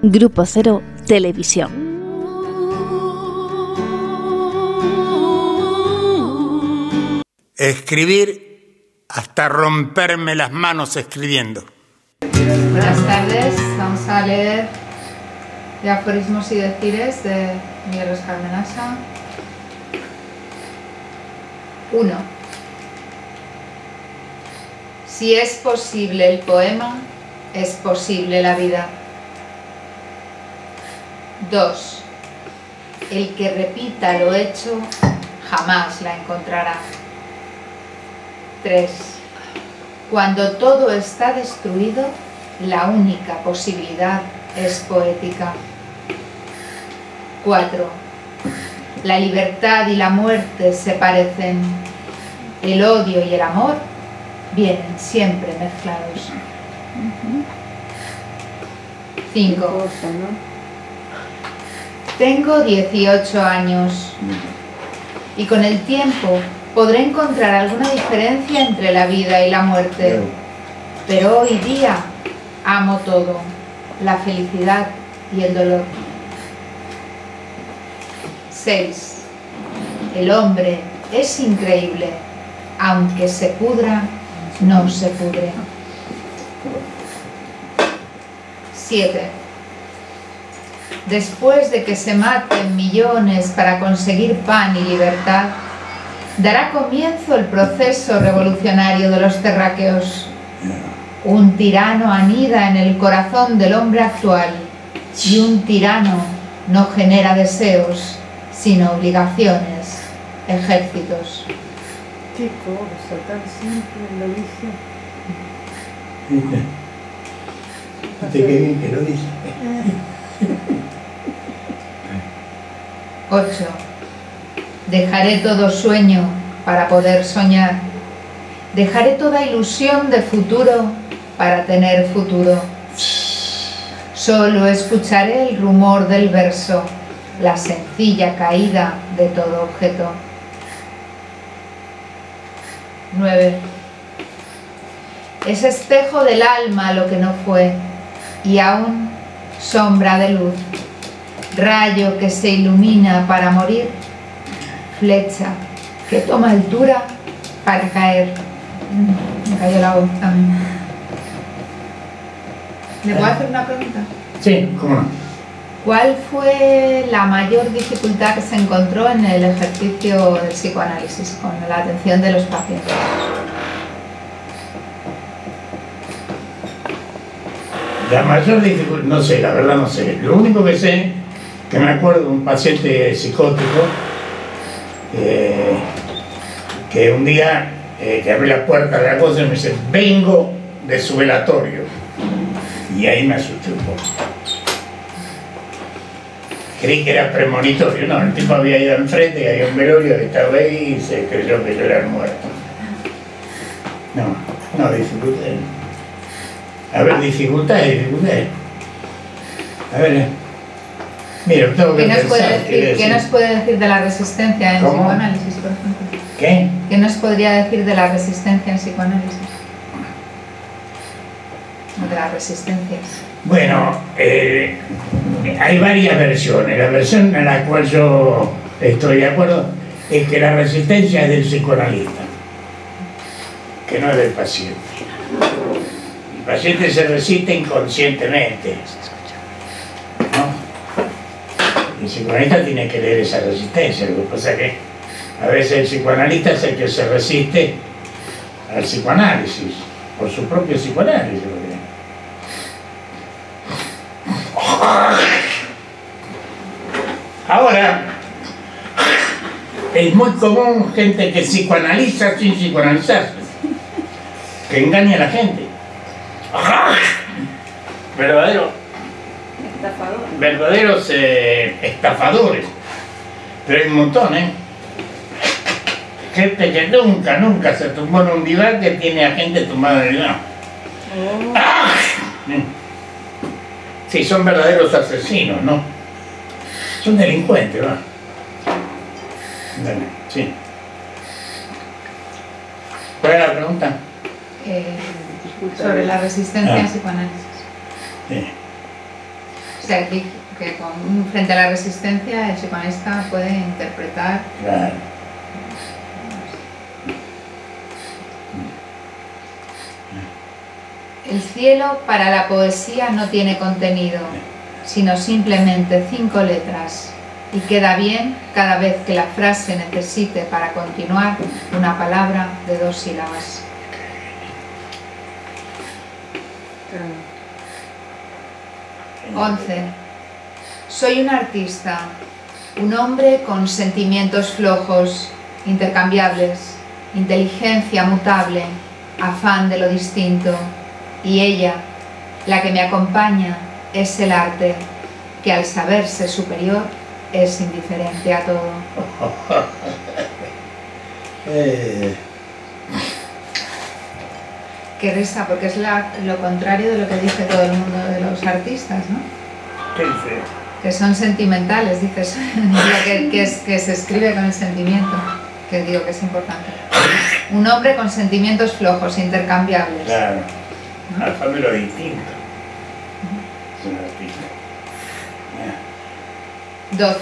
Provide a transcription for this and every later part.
Grupo Cero Televisión. Escribir hasta romperme las manos escribiendo. Buenas tardes, vamos a leer De Aforismos y Decires de Miguel Oscar Menassa. 1. Si es posible el poema, es posible la vida. 2. El que repita lo hecho, jamás la encontrará. 3. Cuando todo está destruido, la única posibilidad es poética. 4. La libertad y la muerte se parecen. El odio y el amor vienen siempre mezclados. 5. Tengo 18 años y con el tiempo podré encontrar alguna diferencia entre la vida y la muerte. Pero hoy día amo todo, la felicidad y el dolor. 6. El hombre es increíble, aunque se pudra, no se pudre. 7. Después de que se maten millones para conseguir pan y libertad, dará comienzo el proceso revolucionario de los terráqueos. Un tirano anida en el corazón del hombre actual, y un tirano no genera deseos, sino obligaciones, ejércitos. Qué cosa tan simple lo dice. Fíjate qué bien que lo dice. 8. Dejaré todo sueño para poder soñar. Dejaré toda ilusión de futuro para tener futuro. Solo escucharé el rumor del verso, la sencilla caída de todo objeto. 9. Es espejo del alma lo que no fue, y aún sombra de luz. Rayo que se ilumina para morir, flecha que toma altura para caer. Me cayó la voz también. ¿Le puedo hacer una pregunta? Sí, cómo no. ¿Cuál fue la mayor dificultad que se encontró en el ejercicio del psicoanálisis con la atención de los pacientes? La mayor dificultad, no sé, la verdad no sé. Lo único que sé, que me acuerdo de un paciente psicótico que un día que abrí la puerta de la cosa y me dice: vengo de su velatorio. Y ahí me asusté un poco. Creí que era premonitorio, no, el tipo había ido enfrente y había un velorio de esta vez y se creyó que yo era el muerto. No, no, dificultades. A ver, dificultades. A ver, mira, tengo que pensar. ¿Qué nos puede decir de la resistencia en psicoanálisis, por ejemplo? ¿Qué? ¿Qué nos podría decir de la resistencia en psicoanálisis? O de las resistencias. Bueno, hay varias versiones. La versión en la cual yo estoy de acuerdo es que la resistencia es del psicoanalista, que no es del paciente. El paciente se resiste inconscientemente, ¿no? El psicoanalista tiene que leer esa resistencia. Lo que pasa es que a veces el psicoanalista es el que se resiste al psicoanálisis, por su propio psicoanálisis. Ahora, es muy común gente que psicoanaliza sin psicoanalizarse, que engaña a la gente. Verdaderos estafadores. Pero hay un montón, ¿eh? Gente que nunca se tumbó en un diván, que tiene a gente tumbada en el diván. Sí, son verdaderos asesinos, ¿no? Son delincuentes, ¿va? Dale, sí. ¿Cuál era la pregunta? Sobre la resistencia al psicoanálisis. Sí. sea, que con, frente a la resistencia el psicoanalista puede interpretar. Claro. El cielo para la poesía no tiene contenido, sino simplemente 5 letras, y queda bien cada vez que la frase necesite para continuar una palabra de 2 sílabas. Once. Soy un artista, un hombre con sentimientos flojos, intercambiables, inteligencia mutable, afán de lo distinto, y ella, la que me acompaña, es el arte, que al saberse superior es indiferente a todo. Que reza, porque es lo contrario de lo que dice todo el mundo de los artistas, ¿no? ¿Qué dice? Que son sentimentales, dices, que se escribe con el sentimiento, que digo que es importante. Un hombre con sentimientos flojos, intercambiables. Claro, ¿no? Al saber lo distinto. Es un artista.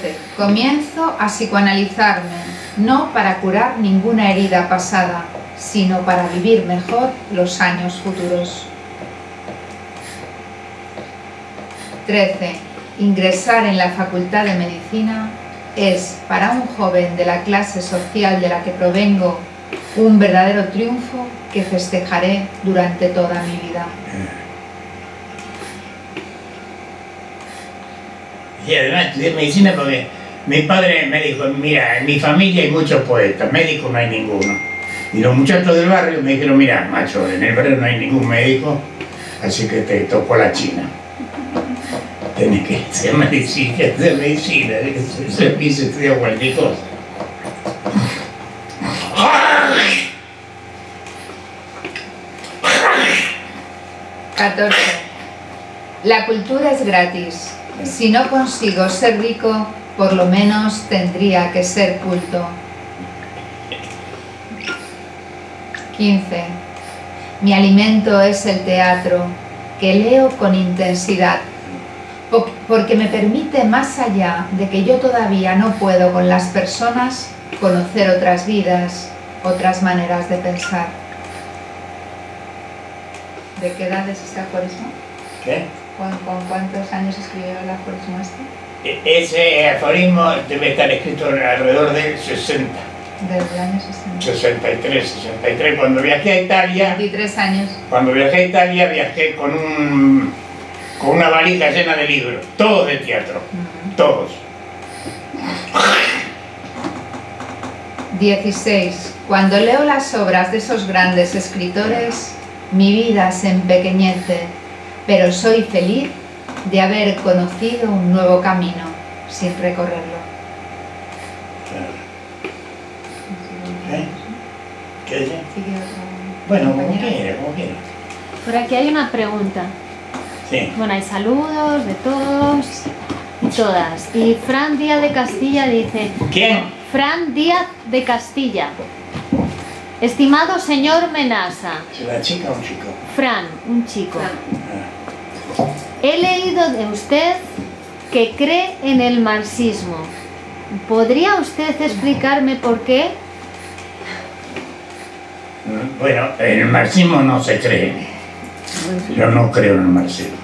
12. Comienzo a psicoanalizarme, no para curar ninguna herida pasada, sino para vivir mejor los años futuros. 13. Ingresar en la Facultad de Medicina es, para un joven de la clase social de la que provengo, un verdadero triunfo que festejaré durante toda mi vida. Y además estudié medicina porque mi padre me dijo, mira, en mi familia hay muchos poetas, médicos no hay ninguno. Y los muchachos del barrio me dijeron, mira, macho, en el barrio no hay ningún médico, así que te tocó la china. Tienes que hacer medicina, y se estudia cualquier cosa. 14. La cultura es gratis. Si no consigo ser rico, por lo menos tendría que ser culto. 15. Mi alimento es el teatro, que leo con intensidad, porque me permite, más allá de que yo todavía no puedo con las personas, conocer otras vidas, otras maneras de pensar. ¿De qué edad es este aforismo? ¿Qué? ¿Con cuántos años escribió el aforismo este? Ese aforismo debe estar escrito alrededor de 60. Desde el año 63, cuando viajé a Italia. 23 años. Cuando viajé a Italia, viajé con una valija llena de libros, todos de teatro, todos. 16. Cuando leo las obras de esos grandes escritores, mi vida se empequeñece, pero soy feliz de haber conocido un nuevo camino sin recorrerlo. ¿Qué dice? Bueno, como quiera, como quiera. Por aquí hay una pregunta. Sí. Bueno, hay saludos de todos y todas. Y Fran Díaz de Castilla dice... ¿Quién? Fran Díaz de Castilla. Estimado señor Menassa. ¿La chica o un chico? Fran, un chico. Ah. He leído de usted que cree en el marxismo. ¿Podría usted explicarme por qué? Bueno, el marxismo no se cree. Yo no creo en el marxismo.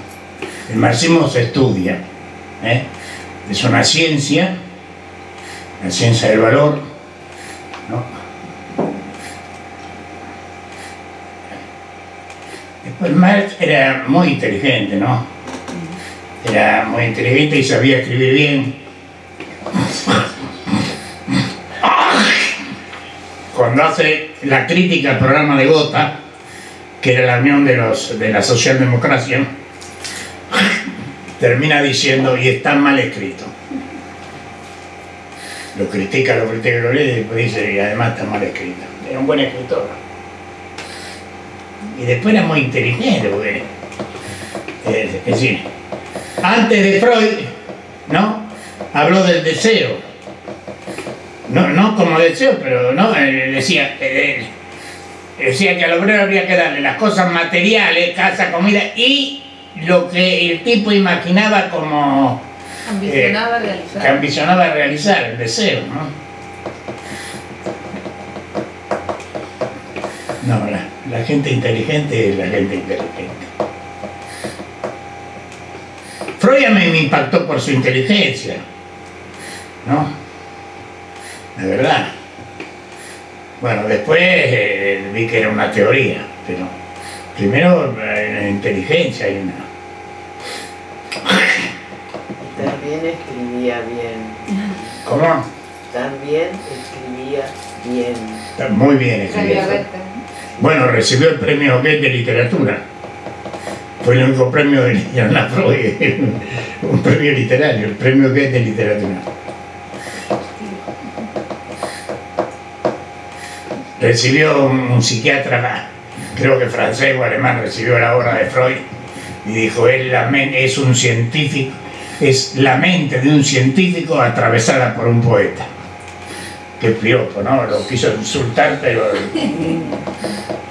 El marxismo se estudia, ¿eh? Es una ciencia, la ciencia del valor, ¿no? Después Marx era muy inteligente, ¿no? Era muy inteligente y sabía escribir bien. Cuando hace la crítica al programa de Gotha, que era la unión de la socialdemocracia, termina diciendo, y está mal escrito. Lo critica, lo lee, y después dice, y además está mal escrito. Era un buen escritor. Y después era muy inteligente, porque, es decir, antes de Freud, ¿no? Habló del deseo. No como deseo, pero no decía que al obrero habría que darle las cosas materiales, casa, comida y lo que el tipo imaginaba como... ambicionaba realizar. Que ambicionaba realizar, el deseo, ¿no? No, la gente inteligente es la gente inteligente. Freud me impactó por su inteligencia, ¿no? De verdad. Bueno, después vi que era una teoría, pero primero la inteligencia hay una. También escribía bien. ¿Cómo? También escribía bien. Muy bien escribía. Bueno, recibió el premio Goethe de literatura. Fue el único premio de Leonardo Freud, un premio literario, el premio Goethe de literatura. Recibió un psiquiatra, creo que francés o alemán, recibió la obra de Freud y dijo, es un científico, es la mente de un científico atravesada por un poeta. Qué piojo, ¿no? Lo quiso insultar, pero...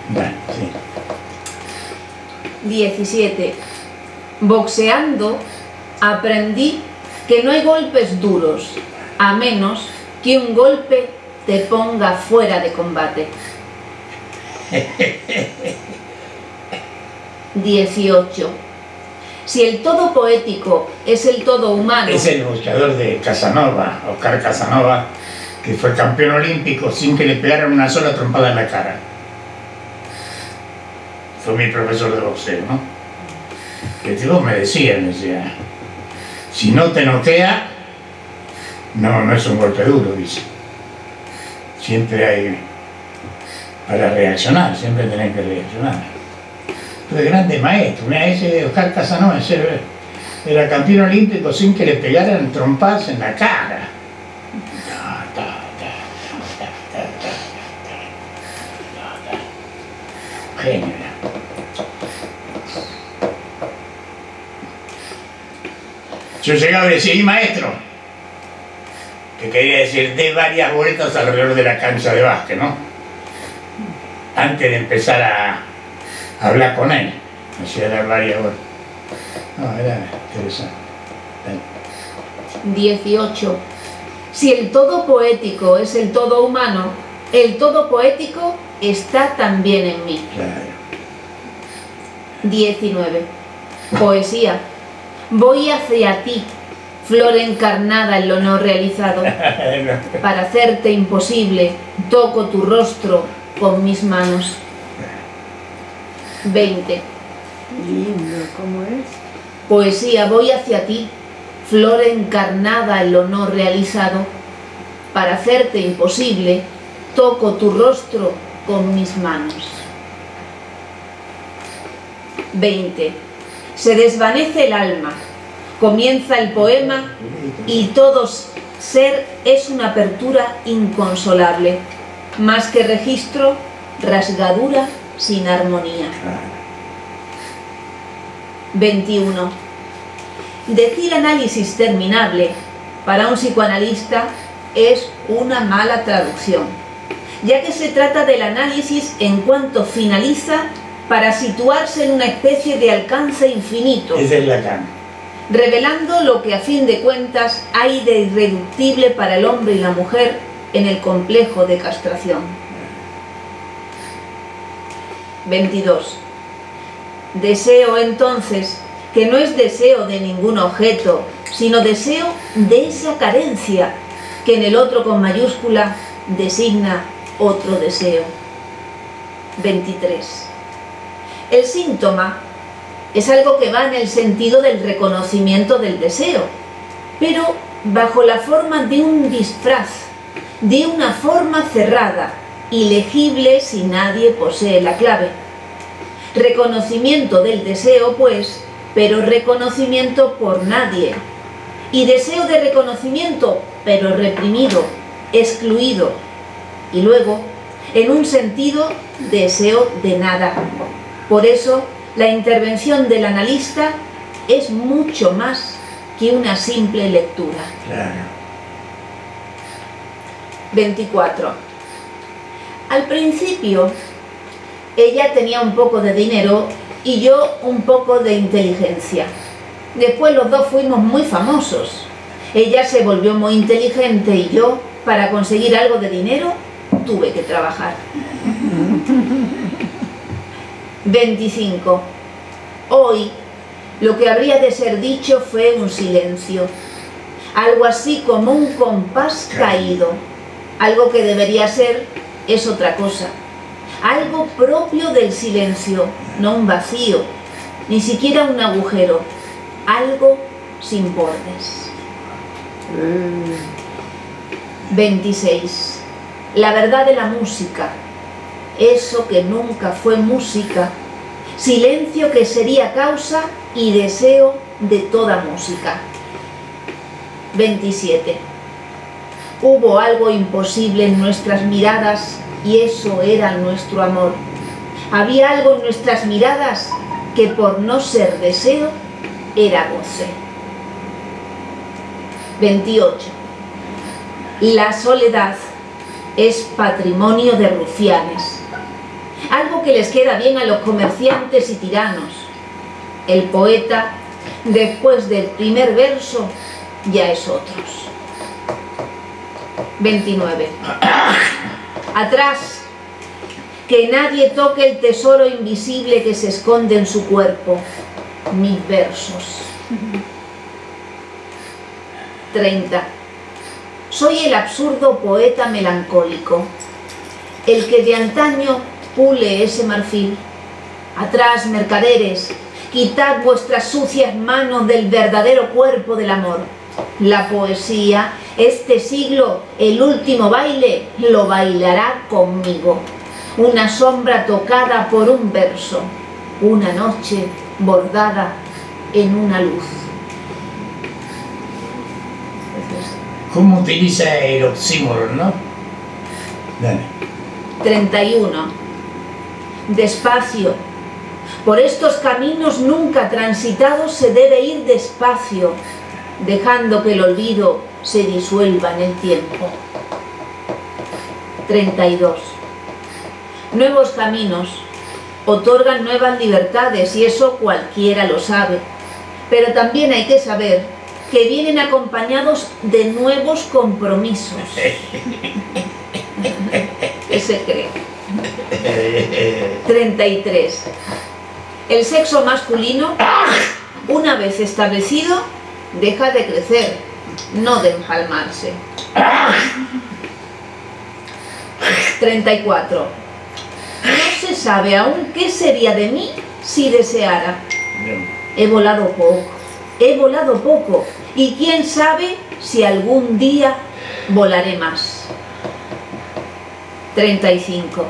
Bueno, sí. 17. Boxeando aprendí que no hay golpes duros, a menos que un golpe te ponga fuera de combate. 18. Si el todo poético es el todo humano... Es el boxeador de Casanova, Oscar Casanova, que fue campeón olímpico sin que le pegaran una sola trompada en la cara. Fue mi profesor de boxeo, ¿no? Que tipo me decía, si no te noquea, no es un golpe duro, dice. Siempre hay para reaccionar, siempre tenés que reaccionar. Fue grande maestro, mira, ese Oscar Casanova, era campeón olímpico sin que le pegaran trompadas en la cara. Genio. 19. Yo llegaba y decía, ¿y maestro? Que quería decir, de varias vueltas alrededor de la cancha de básquet, ¿no? Antes de empezar a hablar con él, hacía dar varias vueltas. No, era interesante. Dale. 18. Si el todo poético es el todo humano, el todo poético está también en mí. Claro. 19. Poesía. Voy hacia ti, flor encarnada en lo no realizado. Para hacerte imposible, toco tu rostro con mis manos. 20. Lindo, ¿cómo es? Poesía, voy hacia ti, flor encarnada en lo no realizado. Para hacerte imposible, toco tu rostro con mis manos. 20. Se desvanece el alma, comienza el poema y todo ser es una apertura inconsolable, más que registro, rasgadura sin armonía. 21. Decir análisis terminable para un psicoanalista es una mala traducción, ya que se trata del análisis en cuanto finaliza para situarse en una especie de alcance infinito. Ese es Lacan. Revelando lo que a fin de cuentas hay de irreductible para el hombre y la mujer en el complejo de castración. 22. Deseo entonces, que no es deseo de ningún objeto, sino deseo de esa carencia, que en el otro con mayúscula designa otro deseo. 23. El síntoma es algo que va en el sentido del reconocimiento del deseo, pero bajo la forma de un disfraz, de una forma cerrada, ilegible si nadie posee la clave. Reconocimiento del deseo, pues, pero reconocimiento por nadie. Y deseo de reconocimiento, pero reprimido, excluido. Y luego, en un sentido, deseo de nada. Por eso, la intervención del analista es mucho más que una simple lectura. Claro. 24. Al principio, ella tenía un poco de dinero y yo un poco de inteligencia. Después los dos fuimos muy famosos. Ella se volvió muy inteligente y yo, para conseguir algo de dinero, tuve que trabajar. 25. Hoy, lo que habría de ser dicho fue un silencio. Algo así como un compás caído. Algo que debería ser es otra cosa. Algo propio del silencio, no un vacío, ni siquiera un agujero. Algo sin bordes. 26. La verdad de la música. Eso que nunca fue música. Silencio que sería causa y deseo de toda música. 27. Hubo algo imposible en nuestras miradas y eso era nuestro amor. Había algo en nuestras miradas que por no ser deseo era goce. 28. La soledad es patrimonio de rufianes. Algo que les queda bien a los comerciantes y tiranos. El poeta, después del primer verso, ya es otros. 29. Atrás, que nadie toque el tesoro invisible que se esconde en su cuerpo. Mis versos. 30. Soy el absurdo poeta melancólico, el que de antaño pule ese marfil. Atrás, mercaderes, quitad vuestras sucias manos del verdadero cuerpo del amor. La poesía, este siglo, el último baile, lo bailará conmigo. Una sombra tocada por un verso, una noche bordada en una luz. ¿Cómo utiliza el oxímoron, no? Dale. 31. Despacio. Por estos caminos nunca transitados se debe ir despacio, dejando que el olvido se disuelva en el tiempo. 32. Nuevos caminos otorgan nuevas libertades y eso cualquiera lo sabe, pero también hay que saber que vienen acompañados de nuevos compromisos. ¿Qué se cree? 33. El sexo masculino, una vez establecido, deja de crecer, no de empalmarse. 34. No se sabe aún qué sería de mí si deseara. He volado poco. Y quién sabe si algún día volaré más. 35.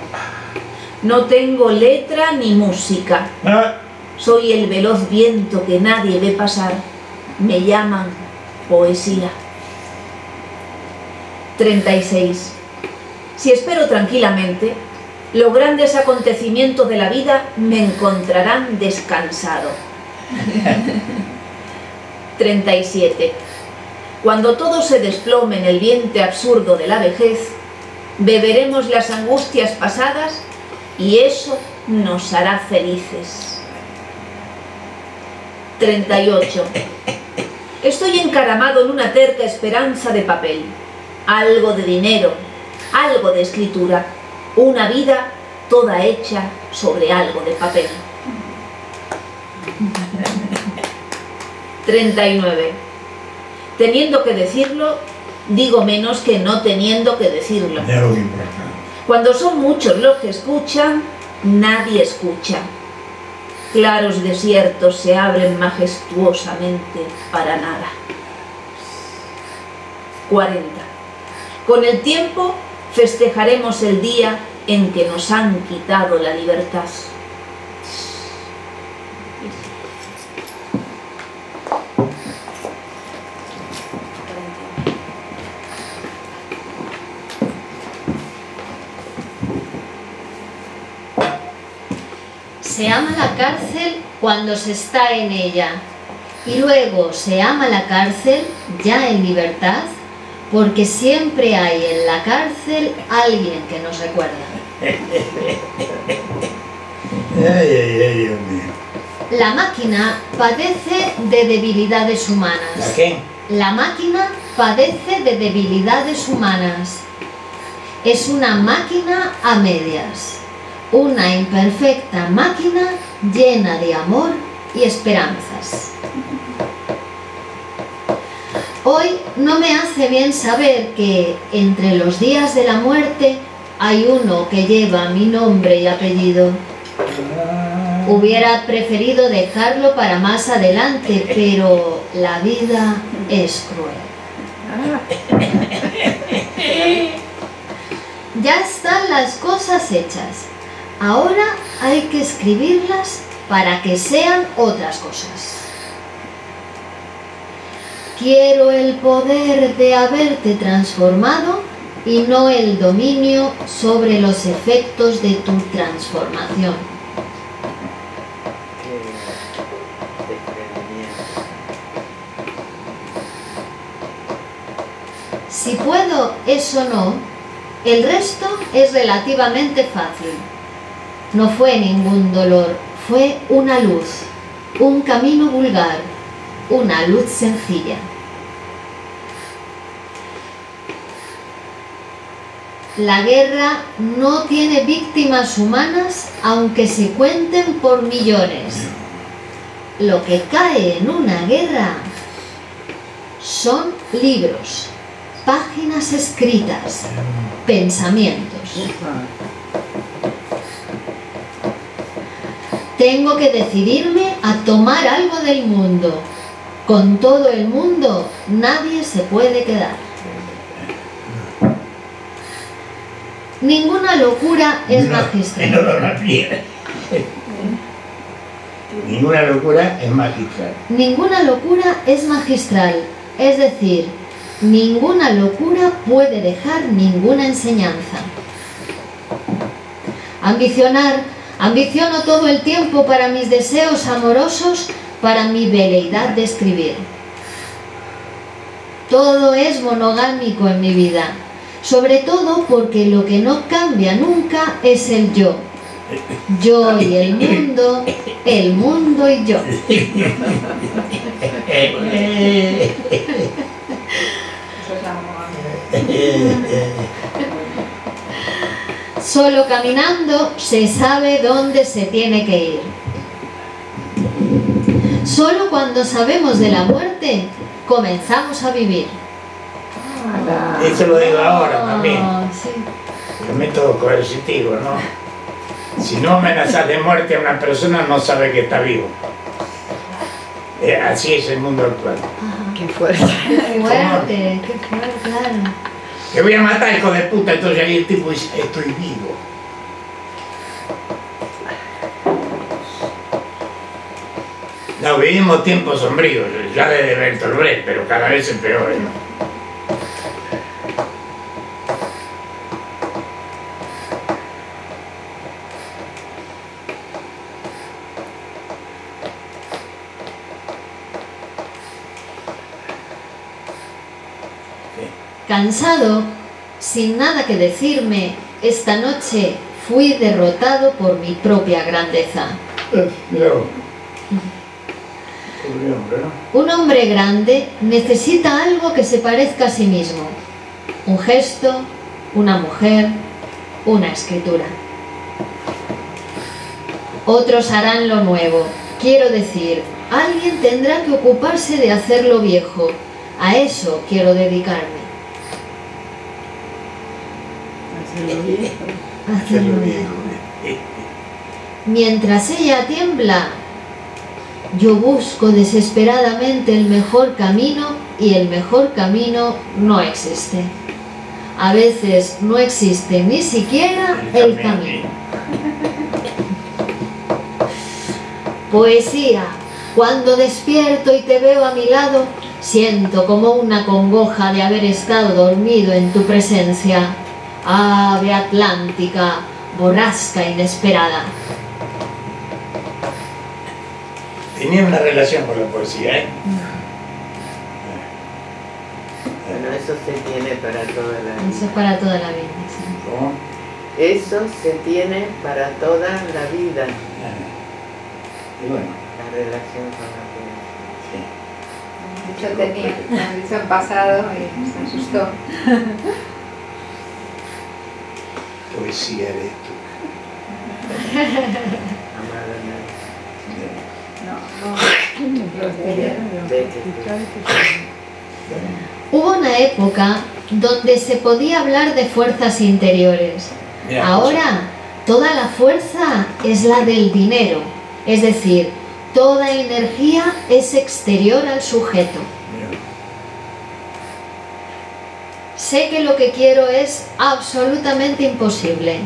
No tengo letra ni música. Soy el veloz viento que nadie ve pasar. Me llaman poesía. 36. Si espero tranquilamente, los grandes acontecimientos de la vida me encontrarán descansado. 37. Cuando todo se desplome en el diente absurdo de la vejez, beberemos las angustias pasadas y eso nos hará felices. 38. Estoy encaramado en una terca esperanza de papel, algo de dinero, algo de escritura, una vida toda hecha sobre algo de papel. 39. Teniendo que decirlo, digo menos que no teniendo que decirlo. Cuando son muchos los que escuchan, nadie escucha. Claros desiertos se abren majestuosamente para nada. 40. Con el tiempo festejaremos el día en que nos han quitado la libertad. Se ama la cárcel cuando se está en ella, y luego se ama la cárcel ya en libertad, porque siempre hay en la cárcel alguien que nos recuerda. Ay, ay, ay, Dios mío. la máquina padece de debilidades humanas. ¿La qué? La máquina padece de debilidades humanas. Es una máquina a medias. Una imperfecta máquina llena de amor y esperanzas. Hoy no me hace bien saber que entre los días de la muerte hay uno que lleva mi nombre y apellido. Hubiera preferido dejarlo para más adelante, pero la vida es cruel. Ya están las cosas hechas. Ahora hay que escribirlas para que sean otras cosas. Quiero el poder de haberte transformado y no el dominio sobre los efectos de tu transformación. Si puedo eso no, el resto es relativamente fácil. No fue ningún dolor, fue una luz, un camino vulgar, una luz sencilla. La guerra no tiene víctimas humanas aunque se cuenten por millones. Lo que cae en una guerra son libros, páginas escritas, pensamientos. Tengo que decidirme a tomar algo del mundo. Con todo el mundo nadie se puede quedar. Ninguna locura es magistral. Ninguna locura es magistral. Ninguna locura es magistral. Es decir, ninguna locura puede dejar ninguna enseñanza. Ambiciono todo el tiempo para mis deseos amorosos, para mi veleidad de escribir. Todo es monogámico en mi vida, sobre todo porque lo que no cambia nunca es el yo. Yo y el mundo y yo. Solo caminando se sabe dónde se tiene que ir. Solo cuando sabemos de la muerte comenzamos a vivir. Eso lo digo ahora también. Sí. El método coercitivo, ¿no? Si no amenazas de muerte a una persona, no sabe que está vivo. Así es el mundo actual. Ah, qué fuerte. Qué fuerte, claro. Te voy a matar, hijo de puta. Entonces ahí el tipo dice, estoy vivo. No, vivimos tiempos sombríos, ya desde Bertolt Brecht, pero cada vez es peor, ¿no? Cansado, sin nada que decirme, esta noche fui derrotado por mi propia grandeza. Un hombre grande necesita algo que se parezca a sí mismo. Un gesto, una mujer, una escritura. Otros harán lo nuevo. Quiero decir, alguien tendrá que ocuparse de hacerlo viejo. A eso quiero dedicarme. Mientras ella tiembla, yo busco desesperadamente el mejor camino y el mejor camino no existe. A veces no existe ni siquiera el camino. Poesía, cuando despierto y te veo a mi lado, siento como una congoja de haber estado dormido en tu presencia. Ave atlántica, borrasca inesperada. Tenía una relación con la poesía, ¿eh? Bueno, eso se tiene para toda la vida. Eso es para toda la vida, sí. ¿Cómo? Eso se tiene para toda la vida. Y bueno. relación con la que... Sí. Mucho tenía, como he dicho en pasado, y se asustó. Poesía eres tú. Amada no. Hubo una época donde se podía hablar de fuerzas interiores. Ahora, toda la fuerza es la del dinero. Es decir, toda energía es exterior al sujeto. Sé que lo que quiero es absolutamente imposible.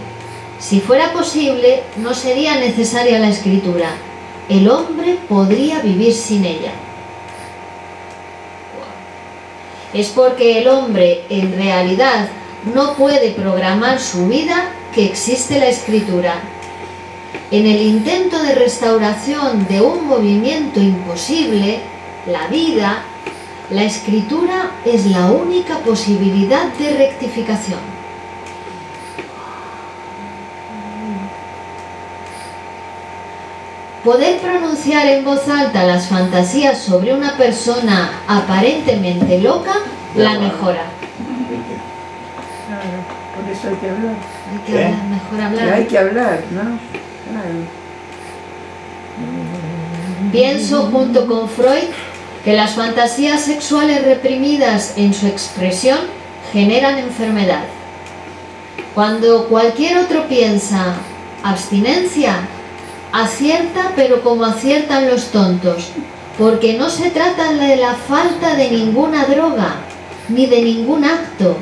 Si fuera posible, no sería necesaria la escritura. El hombre podría vivir sin ella. Es porque el hombre, en realidad, no puede programar su vida que existe la escritura. En el intento de restauración de un movimiento imposible, la vida, la escritura es la única posibilidad de rectificación. Poder pronunciar en voz alta las fantasías sobre una persona aparentemente loca la mejora. Claro, por eso hay que hablar. Hay que hablar, mejor hablar. Hay que hablar, ¿no? Claro. Pienso, junto con Freud, que las fantasías sexuales reprimidas en su expresión generan enfermedad. Cuando cualquier otro piensa abstinencia, acierta, pero como aciertan los tontos, porque no se trata de la falta de ninguna droga, ni de ningún acto,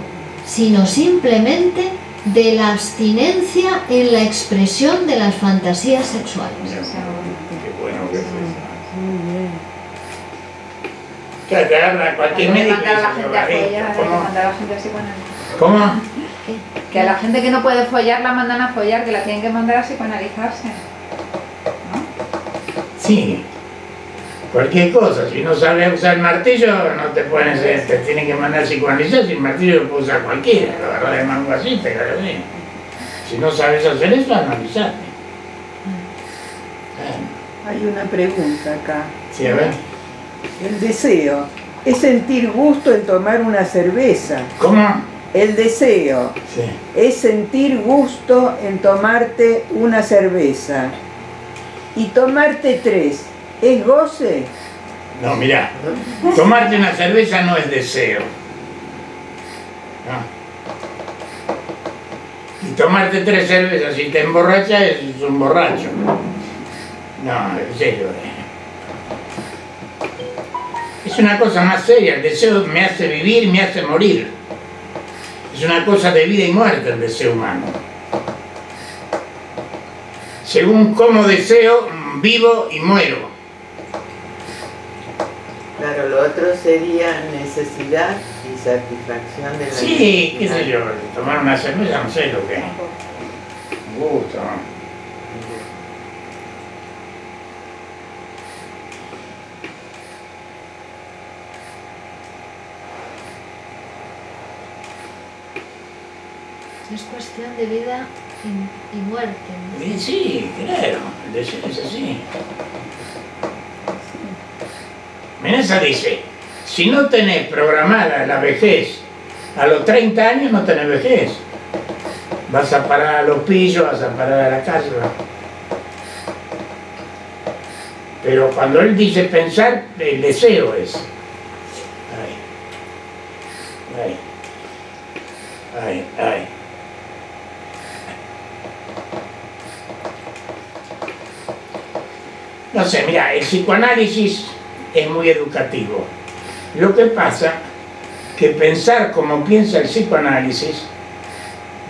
sino simplemente de la abstinencia en la expresión de las fantasías sexuales. Qué bueno que es eso. Te agarra cualquier médico. ¿Cómo? Que a la gente que no puede follar la mandan a follar, que la tienen que mandar a psicoanalizarse. Sí, cualquier cosa, si no sabes usar el martillo, no te pones, te tienen que mandar psicoanalizar. Si el martillo lo puede usar cualquiera, lo agarras de mango así, te agarras bien. Si no sabes hacer eso, analizate. Hay una pregunta acá. Sí, a ver. El deseo es sentir gusto en tomar una cerveza. ¿Cómo? El deseo es sentir gusto en tomarte una cerveza. ¿Y tomarte tres es goce? No, mirá, tomarte una cerveza no es deseo. No. Y tomarte tres cervezas, si te emborrachas, es un borracho. No, en serio. Es una cosa más seria, el deseo me hace vivir, me hace morir. Es una cosa de vida y muerte el deseo humano. Según cómo deseo, vivo y muero. Claro, lo otro sería necesidad y satisfacción de la vida. Sí, qué sé yo, tomar una cerveza, no sé lo que es. Gusto. Es cuestión de vida y muerte, ¿no? Sí, claro, el deseo es así. Menassa dice, si no tenés programada la vejez, a los 30 años no tenés vejez. Vas a parar a los pillos, vas a parar a la casa. Pero cuando él dice pensar, el deseo es. Ay, ay, ay, ay. No sé, mira, el psicoanálisis es muy educativo. Lo que pasa que pensar como piensa el psicoanálisis,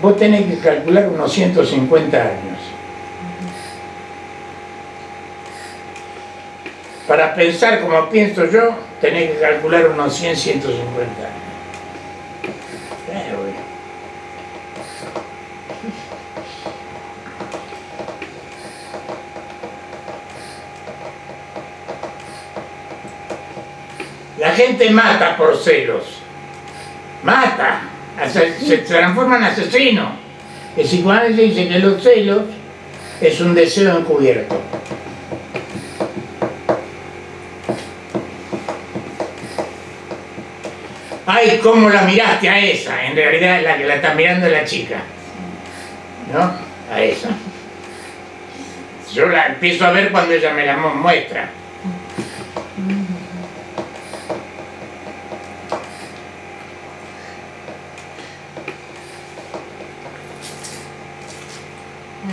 vos tenés que calcular unos 150 años. Para pensar como pienso yo, tenés que calcular unos 100, 150 años. Claro, güey. La gente mata por celos, mata, se transforma en asesino. El psicoanálisis dice que los celos es un deseo encubierto. ¡Ay, cómo la miraste a esa! En realidad la que la está mirando es la chica, ¿no? A esa. Yo la empiezo a ver cuando ella me la muestra.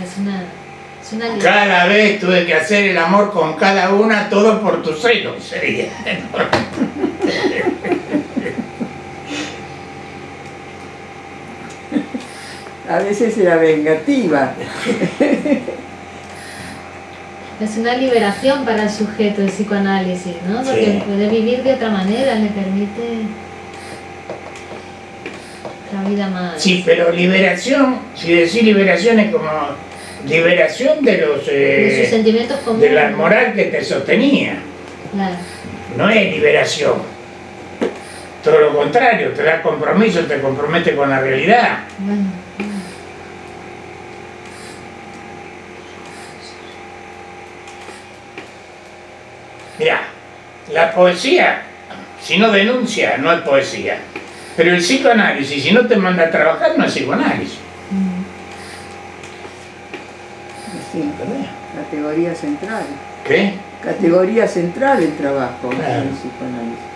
Es una cada vez tuve que hacer el amor con cada una, todo por tu celo, sería. A veces era vengativa. Es una liberación para el sujeto el psicoanálisis, ¿no? Porque sí, puede vivir de otra manera, le permite otra vida más. Sí, pero liberación, si decís liberación es como liberación de los de sus sentimientos comunes, de la moral que te sostenía. Claro. No es liberación. Todo lo contrario, te da compromiso, te compromete con la realidad. Bueno. Mirá, la poesía, si no denuncia, no es poesía. Pero el psicoanálisis, si no te manda a trabajar, no es psicoanálisis. Sí, categoría central. ¿Qué? Categoría central del trabajo, claro, del psicoanálisis.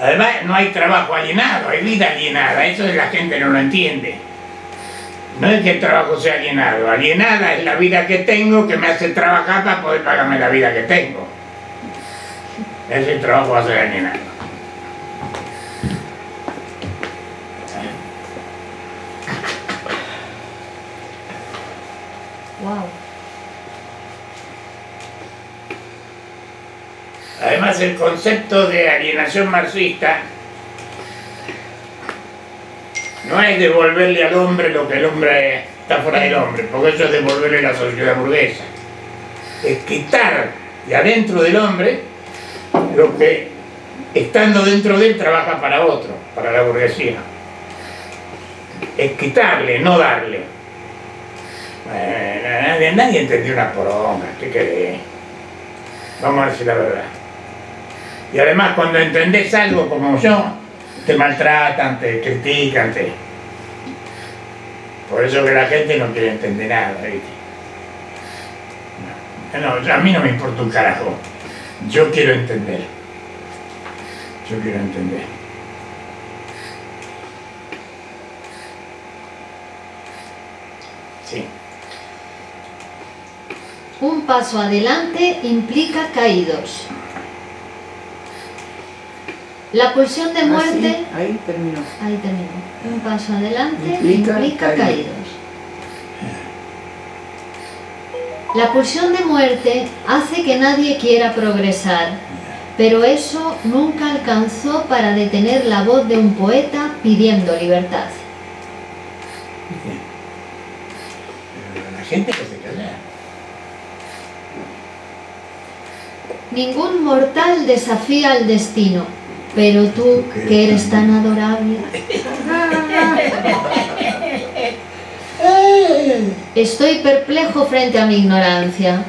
Además, no hay trabajo alienado, hay vida alienada. Eso la gente no lo entiende. No es que el trabajo sea alienado. Alienada es la vida que tengo, que me hace trabajar para poder pagarme la vida que tengo. Ese trabajo va a ser alienado. Wow. Además, el concepto de alienación marxista no es devolverle al hombre lo que el hombre está fuera del hombre, porque eso es devolverle a la sociedad burguesa. Es quitar de adentro del hombre lo que, estando dentro de él, trabaja para otro, para la burguesía. Es quitarle, no darle. Nadie entendió una poronga, ¿qué querés? Vamos a decir la verdad. Y además, cuando entendés algo como yo, te maltratan, te critican, te... Por eso que la gente no quiere entender nada, ¿viste? No, a mí no me importa un carajo. Yo quiero entender. Yo quiero entender. Sí. Un paso adelante implica caídos. La pulsión de muerte... Ah, sí. Ahí terminó. Ahí terminó. Un paso adelante implica caídos. La pulsión de muerte hace que nadie quiera progresar, pero eso nunca alcanzó para detener la voz de un poeta pidiendo libertad. La gente que se calla. Ningún mortal desafía al destino. Pero tú, que eres tan adorable, estoy perplejo frente a mi ignorancia.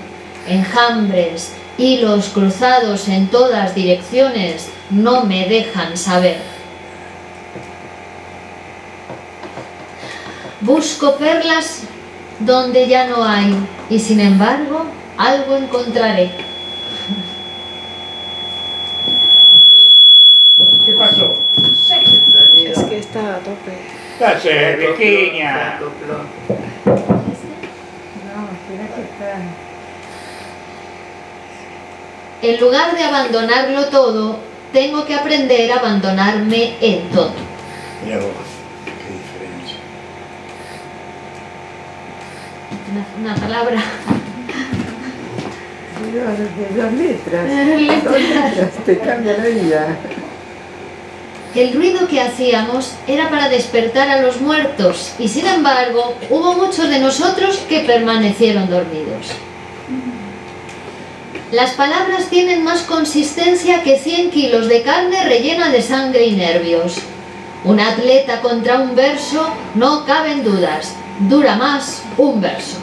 Enjambres, hilos cruzados en todas direcciones no me dejan saber. Busco perlas donde ya no hay, y sin embargo, algo encontraré. ¿Qué pasó? Sí. Es que estaba a tope. ¡La cervejina! No, espera que está... En lugar de abandonarlo todo, tengo que aprender a abandonarme en todo. Mira vos, qué diferencia. Una palabra. Dos letras. Te cambia la vida. El ruido que hacíamos era para despertar a los muertos y, sin embargo, hubo muchos de nosotros que permanecieron dormidos. Las palabras tienen más consistencia que 100 kilos de carne rellena de sangre y nervios. Un atleta contra un verso, no caben dudas, dura más un verso.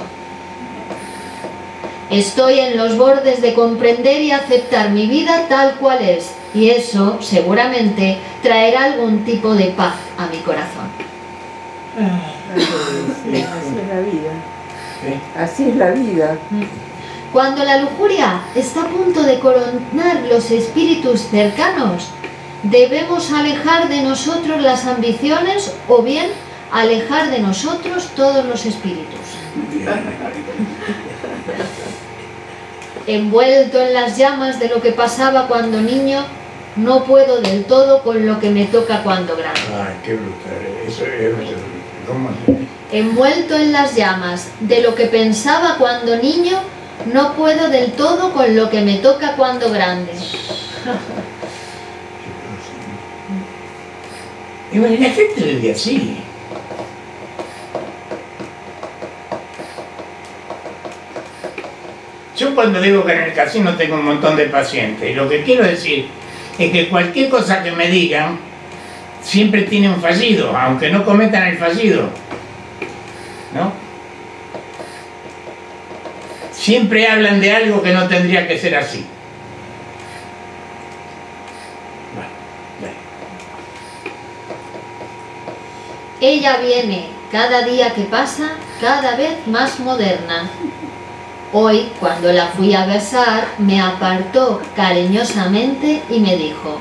Estoy en los bordes de comprender y aceptar mi vida tal cual es, y eso, seguramente, traerá algún tipo de paz a mi corazón. Así es la vida. Así es la vida. Cuando la lujuria está a punto de coronar los espíritus cercanos, debemos alejar de nosotros las ambiciones o bien alejar de nosotros todos los espíritus. Envuelto en las llamas de lo que pasaba cuando niño, no puedo del todo con lo que me toca cuando grande. Ah, qué brutal. Eso es... ¿Cómo? Envuelto en las llamas de lo que pensaba cuando niño, no puedo del todo con lo que me toca cuando grande. Imagínate que te diría así. Yo cuando digo que en el casino tengo un montón de pacientes, y lo que quiero decir es que cualquier cosa que me digan siempre tiene un fallido, aunque no cometan el fallido, ¿no? Siempre hablan de algo que no tendría que ser así. Vale. Ella viene, cada día que pasa, cada vez más moderna. Hoy, cuando la fui a besar, me apartó cariñosamente y me dijo: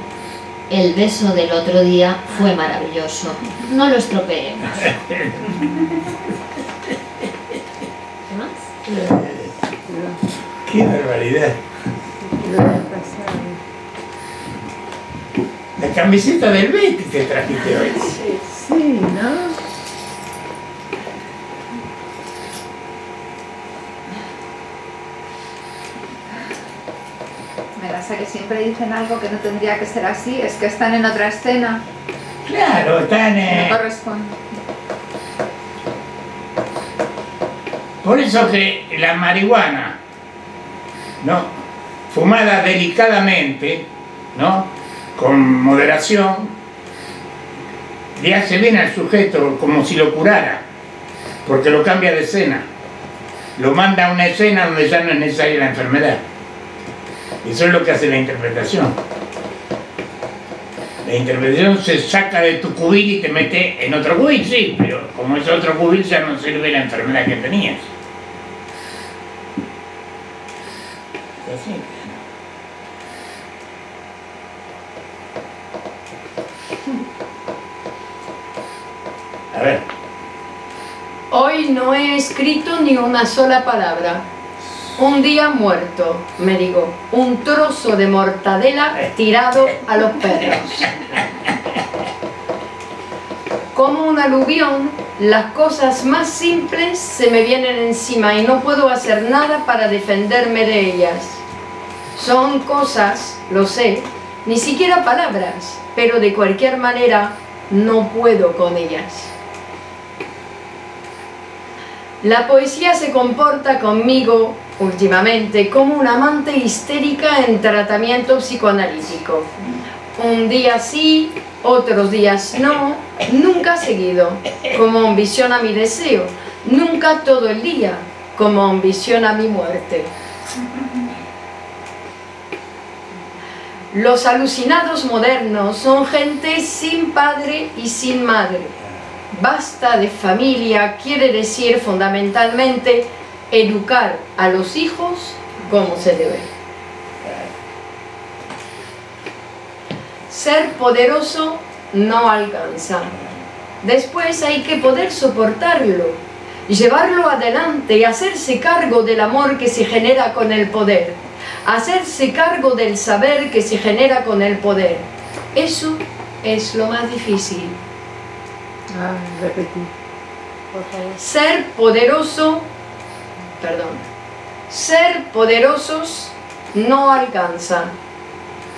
el beso del otro día fue maravilloso, no lo estropeemos. ¿Qué más? ¡Qué barbaridad! La camiseta del Betis te trajiste hoy. Sí, ¿no? Que siempre dicen algo que no tendría que ser así, es que están en otra escena. Claro, están en... No corresponde. Por eso que la marihuana, ¿no?, fumada delicadamente, ¿no?, con moderación, le hace bien al sujeto, como si lo curara, porque lo cambia de escena, lo manda a una escena donde ya no es necesaria la enfermedad. Eso es lo que hace la interpretación. La interpretación se saca de tu cubil y te mete en otro cubil, sí, pero como ese otro cubil ya no sirve la enfermedad que tenías. Es así. A ver. Hoy no he escrito ni una sola palabra. Un día muerto, me digo, un trozo de mortadela tirado a los perros. Como un aluvión, las cosas más simples se me vienen encima y no puedo hacer nada para defenderme de ellas. Son cosas, lo sé, ni siquiera palabras, pero de cualquier manera no puedo con ellas. La poesía se comporta conmigo últimamente como una amante histérica en tratamiento psicoanalítico. Un día sí, otros días no, nunca seguido, como ambiciona mi deseo, nunca todo el día, como ambiciona mi muerte. Los alucinados modernos son gente sin padre y sin madre. Basta de familia quiere decir fundamentalmente educar a los hijos como se debe. Ser poderoso no alcanza. Después hay que poder soportarlo, llevarlo adelante y hacerse cargo del amor que se genera con el poder, hacerse cargo del saber que se genera con el poder. Eso es lo más difícil. Ah, repetí. Por favor. Ser poderosos no alcanza.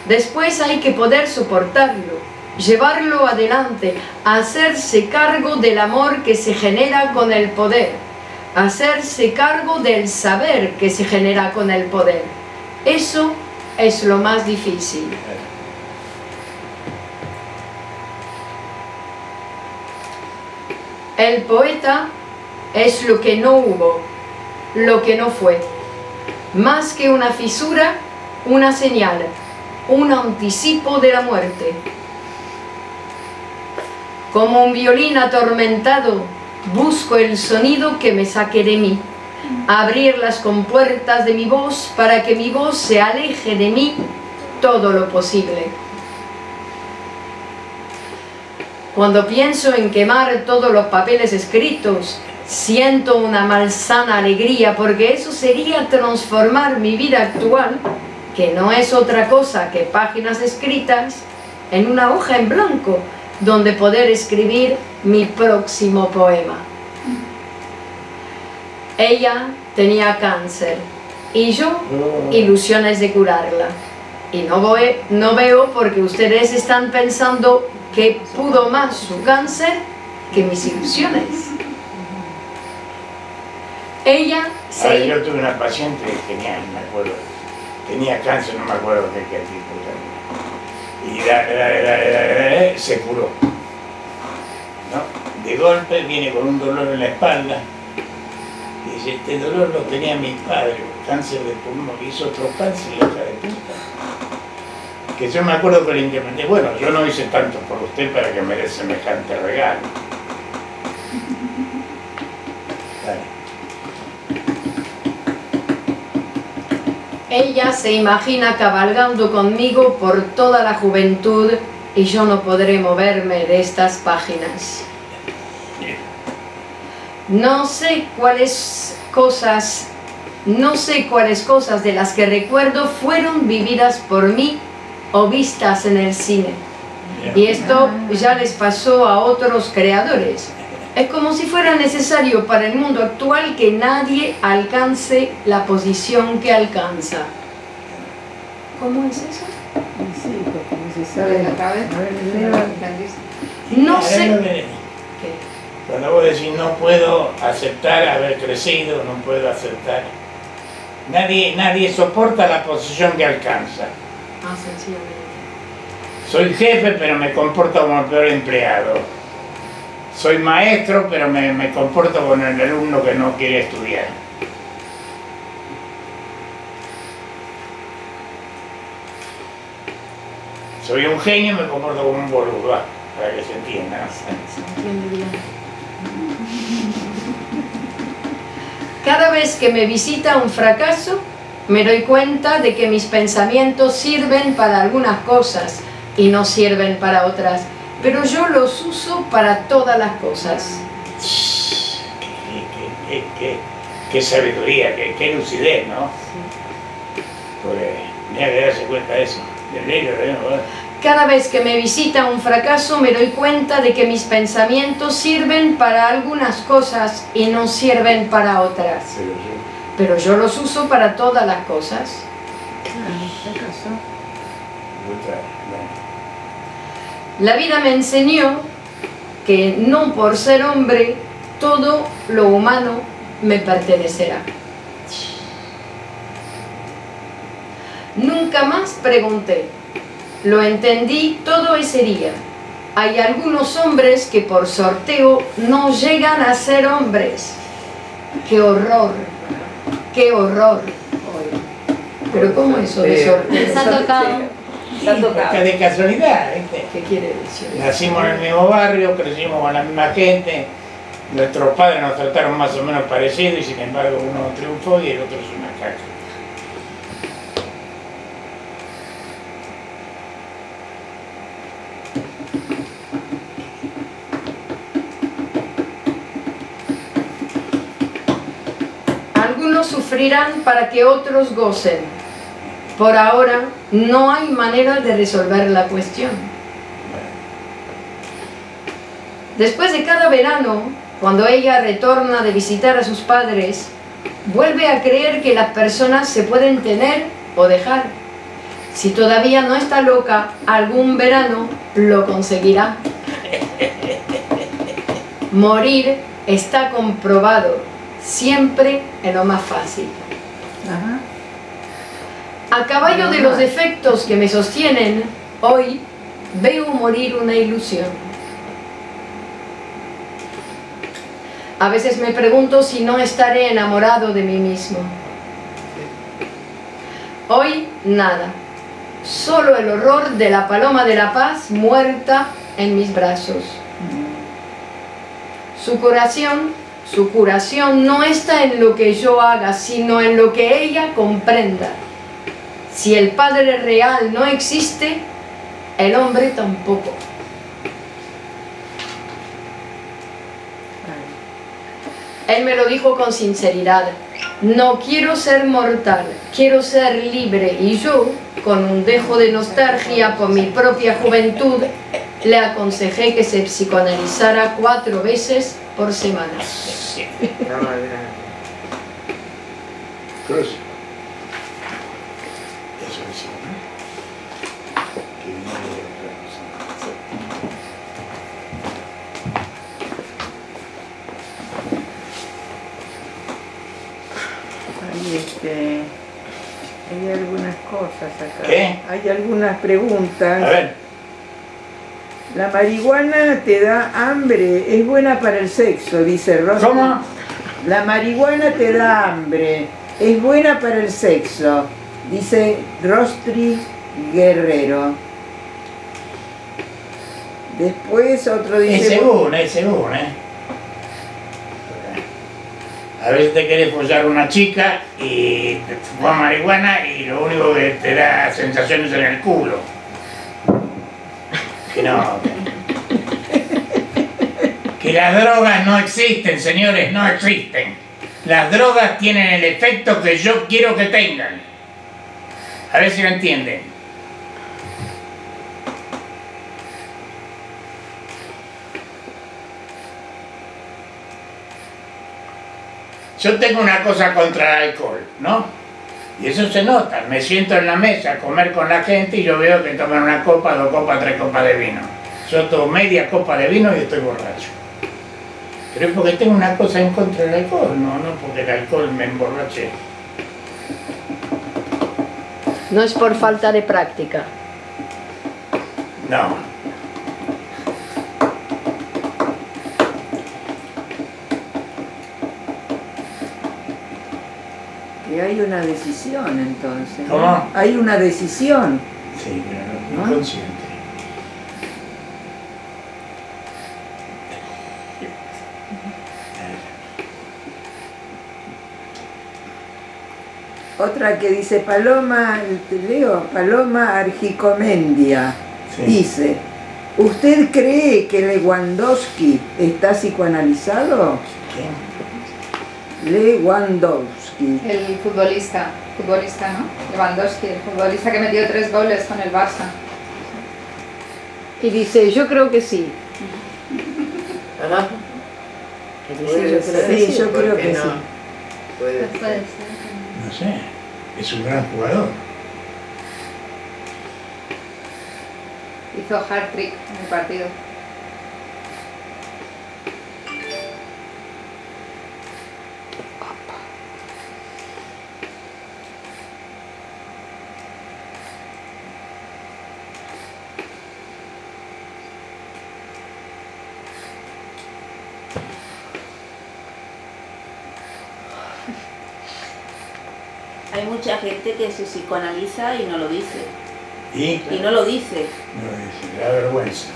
Después hay que poder soportarlo, llevarlo adelante, hacerse cargo del amor que se genera con el poder, hacerse cargo del saber que se genera con el poder. Eso es lo más difícil. El poeta es lo que no hubo, lo que no fue. más que una fisura, una señal, un anticipo de la muerte. Como un violín atormentado, busco el sonido que me saque de mí, abrir las compuertas de mi voz para que mi voz se aleje de mí todo lo posible. Cuando pienso en quemar todos los papeles escritos, siento una malsana alegría, porque eso sería transformar mi vida actual, que no es otra cosa que páginas escritas, en una hoja en blanco, donde poder escribir mi próximo poema. Ella tenía cáncer y yo ilusiones de curarla. Y no veo por qué ustedes están pensando que pudo más su cáncer que mis ilusiones. Ella se... Ahora, yo tuve una paciente que tenía, me acuerdo, tenía cáncer, no me acuerdo de qué tipo también. Y se curó, ¿no? De golpe viene con un dolor en la espalda. Y dice, este dolor lo tenía mi padre, cáncer de pulmón, que hizo otro cáncer, hija de puta. Que yo me acuerdo que le interpreté, bueno, yo no hice tanto por usted para que merezca semejante regalo. Ella se imagina cabalgando conmigo por toda la juventud y yo no podré moverme de estas páginas. No sé cuáles cosas de las que recuerdo fueron vividas por mí o vistas en el cine. Y esto ya les pasó a otros creadores. Es como si fuera necesario para el mundo actual que nadie alcance la posición que alcanza. ¿Cómo es eso? Sí, como se sabe en la cabeza. No sé. Cuando vos decís no puedo aceptar haber crecido, no puedo aceptar. Nadie soporta la posición que alcanza. Ah, sencillamente. Soy jefe, pero me comporto como el peor empleado. Soy maestro, pero me comporto con el alumno que no quiere estudiar. Soy un genio, me comporto como un boludo, para que se entienda. Se entiende bien. Cada vez que me visita un fracaso, me doy cuenta de que mis pensamientos sirven para algunas cosas y no sirven para otras. Pero yo los uso para todas las cosas. Qué sabiduría, qué lucidez, ¿no? Sí. Porque tenía que darse cuenta de eso. Cada vez que me visita un fracaso me doy cuenta de que mis pensamientos sirven para algunas cosas y no sirven para otras. Sí, sí. Pero yo los uso para todas las cosas. La vida me enseñó que no por ser hombre, todo lo humano me pertenecerá. Nunca más pregunté, lo entendí todo ese día. Hay algunos hombres que por sorteo no llegan a ser hombres. ¡Qué horror! ¡Qué horror! ¿Pero cómo eso de sorteo? Se ha tocado. Sí, de casualidad, ¿viste? ¿Qué quiere decir? Nacimos en el mismo barrio, crecimos con la misma gente, nuestros padres nos trataron más o menos parecido y sin embargo uno triunfó y el otro es una caca. Algunos sufrirán para que otros gocen. Por ahora, no hay manera de resolver la cuestión. Después de cada verano, cuando ella retorna de visitar a sus padres, vuelve a creer que las personas se pueden tener o dejar. Si todavía no está loca, algún verano lo conseguirá. Morir está comprobado, siempre es lo más fácil. Ajá. A caballo de los defectos que me sostienen, hoy veo morir una ilusión. A veces me pregunto si no estaré enamorado de mí mismo. Hoy nada, solo el horror de la paloma de la paz muerta en mis brazos. Su curación no está en lo que yo haga, sino en lo que ella comprenda. Si el Padre Real no existe, el hombre tampoco. Él me lo dijo con sinceridad. No quiero ser mortal, quiero ser libre. Y yo, con un dejo de nostalgia por mi propia juventud, le aconsejé que se psicoanalizara 4 veces por semana. Hay algunas cosas acá. ¿Qué? Hay algunas preguntas. A ver. La marihuana te da hambre, es buena para el sexo, dice Rosa. ¿Cómo? La marihuana te da hambre, es buena para el sexo, dice Rostri Guerrero. Después otro dice... Es según, ¿eh? A veces te querés follar una chica y te fumas marihuana y lo único que te da sensaciones en el culo. Que no. Que las drogas no existen, señores, no existen. Las drogas tienen el efecto que yo quiero que tengan. A ver si lo entienden. Yo tengo una cosa contra el alcohol, ¿no? Y eso se nota. Me siento en la mesa a comer con la gente y yo veo que toman una copa, 2 copas, 3 copas de vino. Yo tomo media copa de vino y estoy borracho. Pero es porque tengo una cosa en contra del alcohol, no porque el alcohol me emborrache. No es por falta de práctica. No. Hay una decisión, entonces. ¿Cómo? Hay una decisión. Sí, claro, ¿no? Consciente. Otra que dice Paloma, leo, Paloma Archicomendia, sí. Dice, ¿usted cree que Lewandowski está psicoanalizado? ¿Qué? Lewandowski. El futbolista, ¿no? Lewandowski, el futbolista que metió 3 goles con el Barça. Y dice, yo creo que sí. ¿Verdad? Sí, yo creo que sí. Puede ser. No sé, es un gran jugador. Hizo hat-trick en el partido. Hay mucha gente que se psicoanaliza y no lo dice. Y no lo dice. No lo dice, la vergüenza.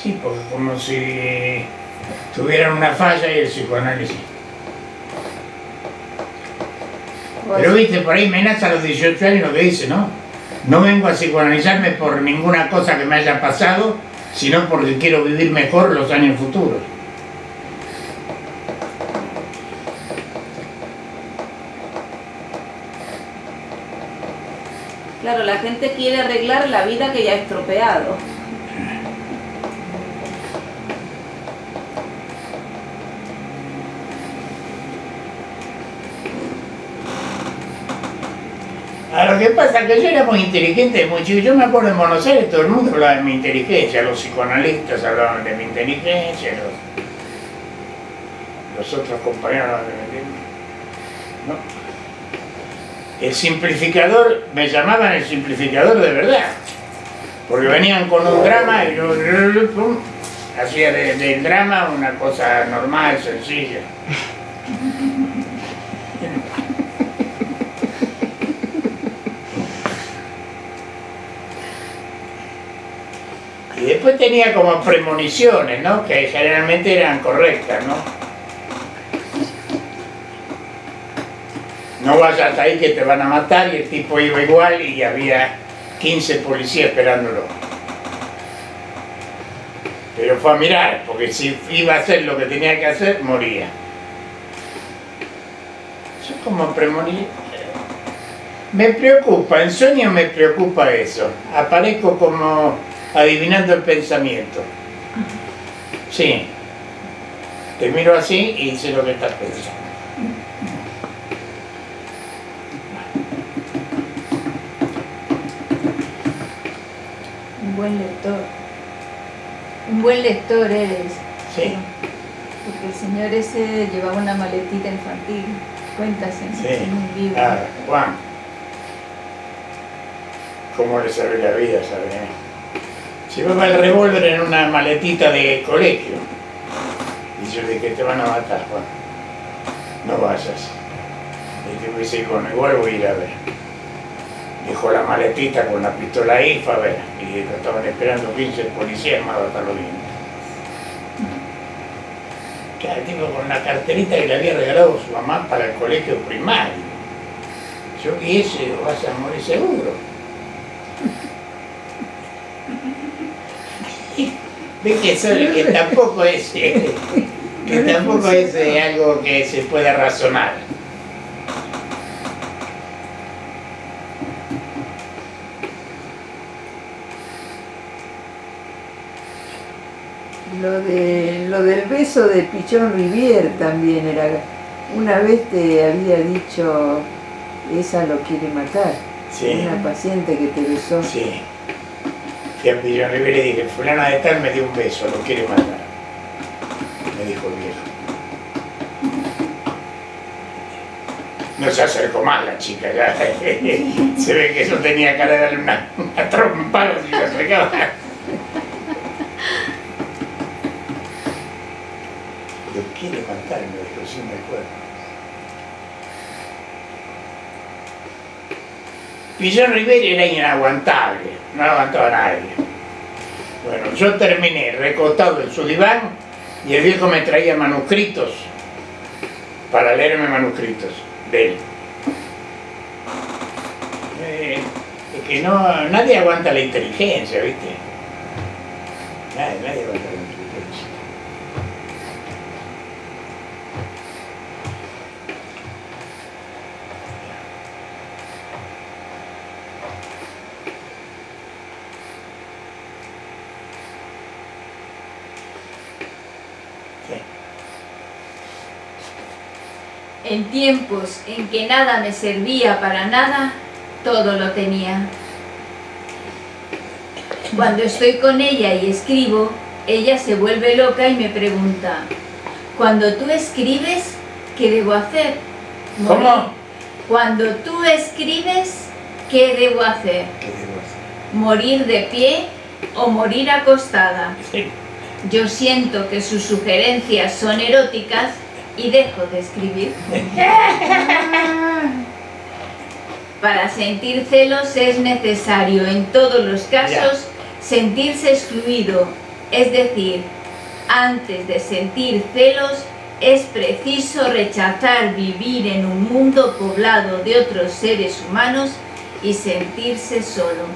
Sí, porque como si tuvieran una falla y el psicoanálisis. Pero viste, por ahí Menassa a los 18 años lo que dice, ¿no? No vengo a psicoanalizarme por ninguna cosa que me haya pasado, sino porque quiero vivir mejor los años futuros. Claro, la gente quiere arreglar la vida que ya ha estropeado. A lo que pasa es que yo era muy inteligente, muy chico. Yo me acuerdo en Buenos Aires, todo el mundo hablaba de mi inteligencia, los psicoanalistas hablaban de mi inteligencia, los otros compañeros hablaban de mi inteligencia. ¿No? El simplificador, me llamaban el simplificador de verdad, porque venían con un drama y yo hacía del drama una cosa normal, sencilla. después tenía como premoniciones, ¿no?, que generalmente eran correctas, ¿no? No vayas ahí que te van a matar, y el tipo iba igual y había 15 policías esperándolo. Pero fue a mirar, porque si iba a hacer lo que tenía que hacer, moría. Yo como premonición. Me preocupa, en sueños me preocupa eso. Aparezco como adivinando el pensamiento. Sí. Te miro así y sé lo que estás pensando. Un buen lector. Un buen lector eres. Sí. Porque el señor ese llevaba una maletita infantil. Cuéntase. Sí. En un libro. Ah, Juan. ¿Cómo le sabe la vida, sabe? Llevaba el revólver en una maletita de colegio. Y yo le dije, te van a matar, Juan. No vayas. Y yo dije, bueno, igual voy a ir a ver. Dejó la maletita con la pistola ahí, fue a ver. Y lo estaban esperando 15 policías más para matarlo bien. Claro, el tipo con la carterita que le había regalado su mamá para el colegio primario. Yo dije, eso vas a morir seguro. Ve que solo que tampoco es algo que se pueda razonar. Lo del beso de Pichon Rivière también era. Una vez te había dicho, esa lo quiere matar. Sí. Una paciente que te besó. Sí. Fui a Pichon Rivière y le dije, fulana de tal me dio un beso, lo quiere matar. Me dijo el viejo. No se acercó más la chica, ya. Se ve que eso tenía cara de darle una trompada si se acercaba. Lo quiere matar, me dijo, sí me acuerdo. Pichon Rivière era inaguantable, no aguantaba a nadie. Bueno, yo terminé recostado en su diván y el viejo me traía manuscritos para leerme manuscritos de él. Es que no, nadie aguanta la inteligencia, ¿viste? Nadie aguanta la inteligencia. En tiempos en que nada me servía para nada, todo lo tenía. Cuando estoy con ella y escribo, ella se vuelve loca y me pregunta, cuando tú escribes, ¿qué debo hacer? ¿Morir? ¿Cómo? Cuando tú escribes, ¿qué debo hacer? ¿Qué debo hacer? ¿Morir de pie o morir acostada? Sí. Yo siento que sus sugerencias son eróticas y dejo de escribir. Para sentir celos es necesario, en todos los casos, sentirse excluido. Es decir, antes de sentir celos, es preciso rechazar vivir en un mundo poblado de otros seres humanos y sentirse solo.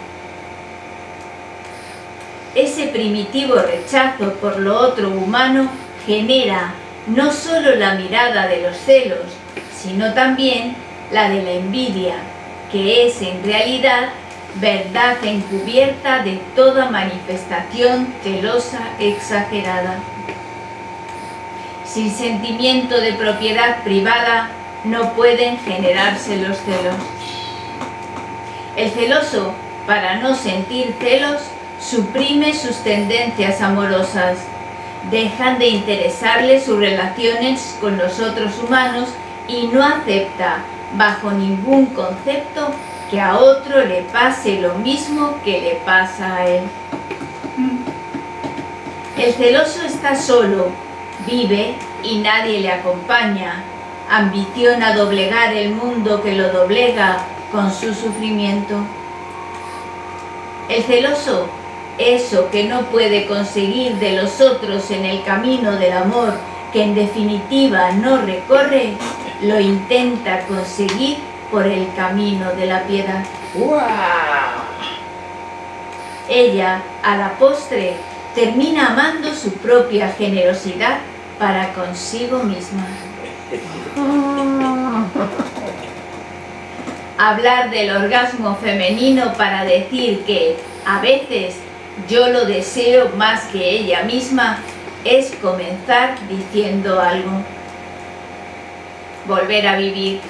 Ese primitivo rechazo por lo otro humano genera no solo la mirada de los celos, sino también la de la envidia, que es en realidad verdad encubierta de toda manifestación celosa exagerada. Sin sentimiento de propiedad privada no pueden generarse los celos. El celoso, para no sentir celos, suprime sus tendencias amorosas. Dejan de interesarle sus relaciones con los otros humanos y no acepta, bajo ningún concepto, que a otro le pase lo mismo que le pasa a él. El celoso está solo, vive y nadie le acompaña. Ambiciona doblegar el mundo que lo doblega con su sufrimiento. El celoso eso que no puede conseguir de los otros en el camino del amor, que en definitiva no recorre, lo intenta conseguir por el camino de la piedad. ¡Wow! Ella, a la postre, termina amando su propia generosidad para consigo misma. Hablar del orgasmo femenino para decir que, a veces, yo lo deseo más que ella misma, es comenzar diciendo algo. Volver a vivir.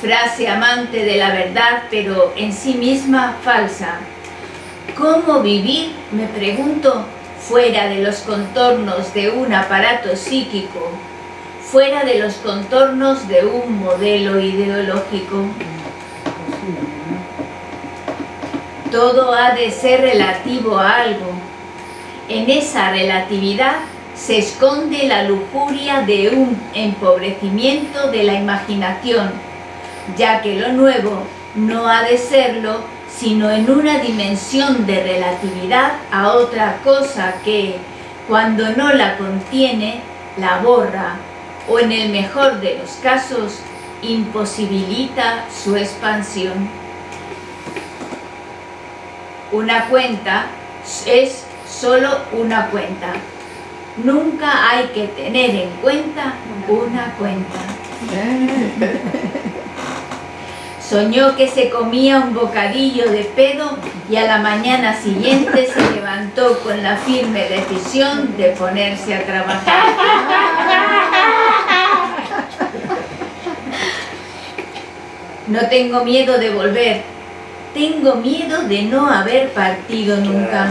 Frase amante de la verdad, pero en sí misma falsa. ¿Cómo vivir, me pregunto, fuera de los contornos de un aparato psíquico, fuera de los contornos de un modelo ideológico? Todo ha de ser relativo a algo. En esa relatividad se esconde la lujuria de un empobrecimiento de la imaginación, ya que lo nuevo no ha de serlo, sino en una dimensión de relatividad a otra cosa que, cuando no la contiene, la borra, o en el mejor de los casos, imposibilita su expansión. Una cuenta es solo una cuenta. Nunca hay que tener en cuenta una cuenta. Soñó que se comía un bocadillo de pedo y a la mañana siguiente se levantó con la firme decisión de ponerse a trabajar. No tengo miedo de volver, tengo miedo de no haber partido nunca.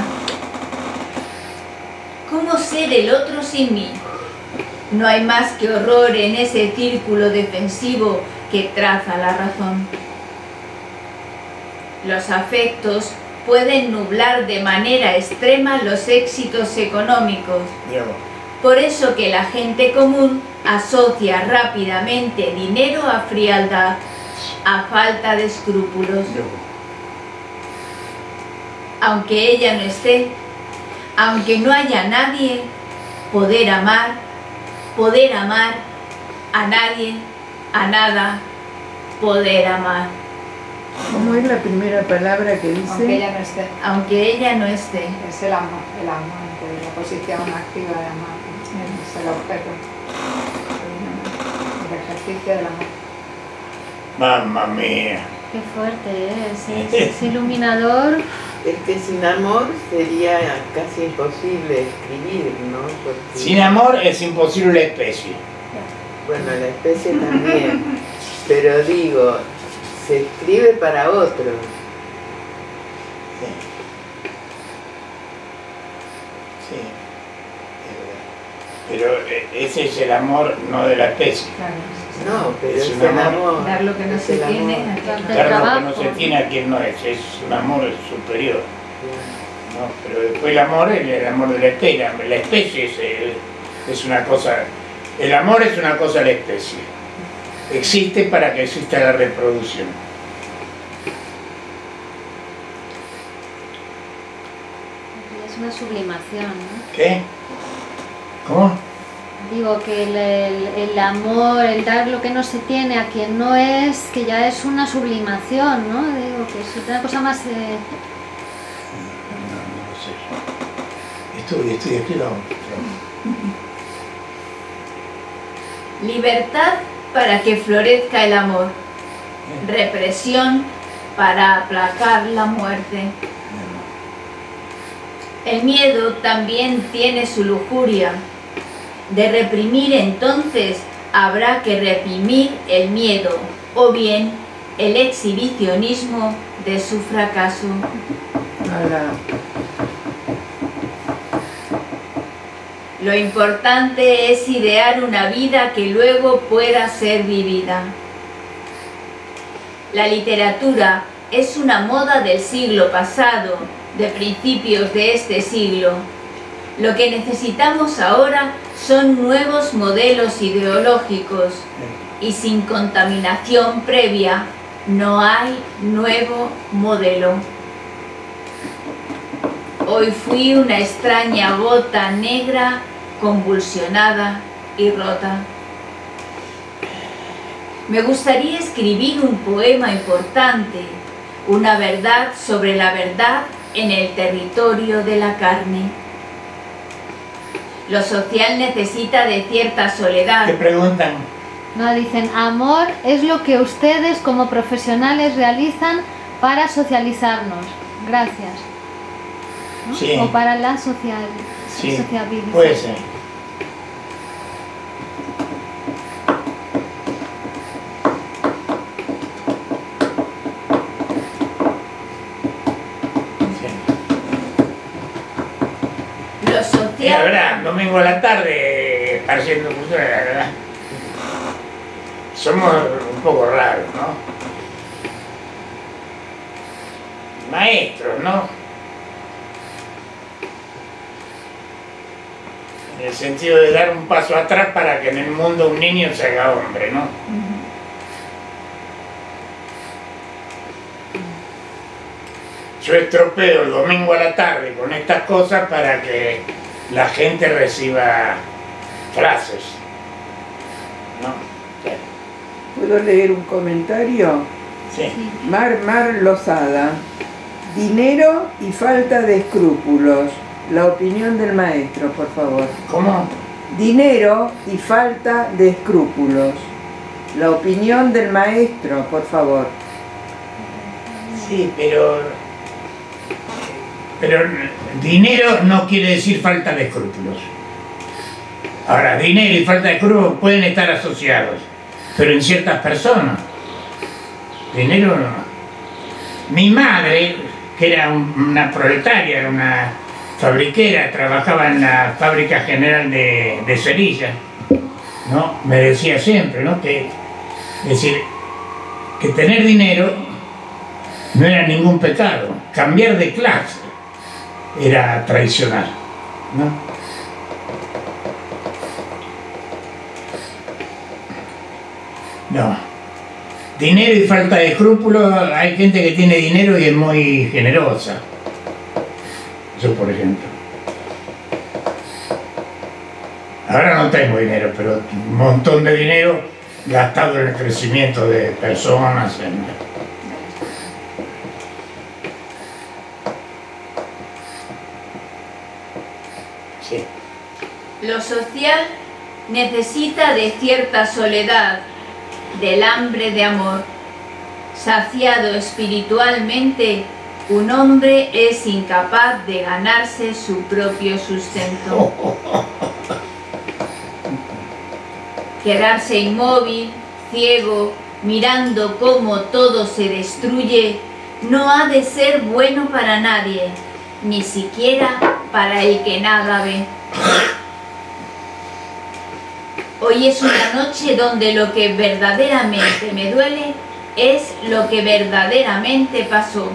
¿Cómo ser el otro sin mí? No hay más que horror en ese círculo defensivo que traza la razón. Los afectos pueden nublar de manera extrema los éxitos económicos. Por eso que la gente común asocia rápidamente dinero a frialdad, a falta de escrúpulos. Aunque ella no esté, aunque no haya nadie, poder amar, a nadie, a nada, poder amar. ¿Cómo es la primera palabra que dice? Aunque ella no esté. Aunque ella no esté. Es el amor, la posición activa de amar, es el objeto, el ejercicio del amor. ¡Mamma mía! ¡Qué fuerte es! Es iluminador. Es que sin amor sería casi imposible escribir, ¿no? Porque... sin amor es imposible la especie. Bueno, la especie también. Pero digo, se escribe para otros. Sí. Sí. Pero ese es el amor, no de la especie. No, pero es un amor. Dar lo que no se tiene, dar lo que no se tiene a quien no es. Es un amor superior. No, pero después el amor es el amor de la especie. La especie es una cosa. El amor es una cosa de la especie. Existe para que exista la reproducción. Es una sublimación, ¿no? ¿Qué? ¿Cómo? Digo que el amor, el dar lo que no se tiene a quien no es, que ya es una sublimación, ¿no? Digo que es otra cosa más... No, no sé. Estoy aquí, no. Libertad para que florezca el amor. Represión para aplacar la muerte. El miedo también tiene su lujuria. De reprimir entonces habrá que reprimir el miedo, o bien el exhibicionismo de su fracaso. Lo importante es idear una vida que luego pueda ser vivida. La literatura es una moda del siglo pasado, de principios de este siglo. Lo que necesitamos ahora son nuevos modelos ideológicos, y sin contaminación previa no hay nuevo modelo. Hoy fui una extraña bota negra, convulsionada y rota. Me gustaría escribir un poema importante, una verdad sobre la verdad en el territorio de la carne. Lo social necesita de cierta soledad. Te preguntan. No, dicen, amor es lo que ustedes como profesionales realizan para socializarnos. Gracias. ¿No? Sí. O para la sociedad. Sí, puede ser. La verdad, domingo a la tarde, pareciendo cultura, la verdad. Somos un poco raros, ¿no? Maestros, ¿no? En el sentido de dar un paso atrás para que en el mundo un niño se haga hombre, ¿no? Yo estropeo el domingo a la tarde con estas cosas para que la gente reciba frases, ¿no? Claro. ¿Puedo leer un comentario? Sí. Mar Lozada. Dinero y falta de escrúpulos. La opinión del maestro, por favor. ¿Cómo? Dinero y falta de escrúpulos. La opinión del maestro, por favor. Sí, pero dinero no quiere decir falta de escrúpulos. Ahora, dinero y falta de escrúpulos pueden estar asociados, pero en ciertas personas. Dinero no. Mi madre, que era una proletaria, una fabriquera, trabajaba en la fábrica general de Cerilla, ¿no? Me decía siempre, ¿no? Que, es decir, que tener dinero no era ningún pecado. Cambiar de clase era traicionar, ¿no? No. Dinero y falta de escrúpulos, hay gente que tiene dinero y es muy generosa. Yo, por ejemplo. Ahora no tengo dinero, pero un montón de dinero gastado en el crecimiento de personas, en... Sí. Lo social necesita de cierta soledad, del hambre de amor. Saciado espiritualmente, un hombre es incapaz de ganarse su propio sustento. Quedarse inmóvil, ciego, mirando cómo todo se destruye, no ha de ser bueno para nadie, ni siquiera para el que nada ve. Hoy es una noche donde lo que verdaderamente me duele es lo que verdaderamente pasó.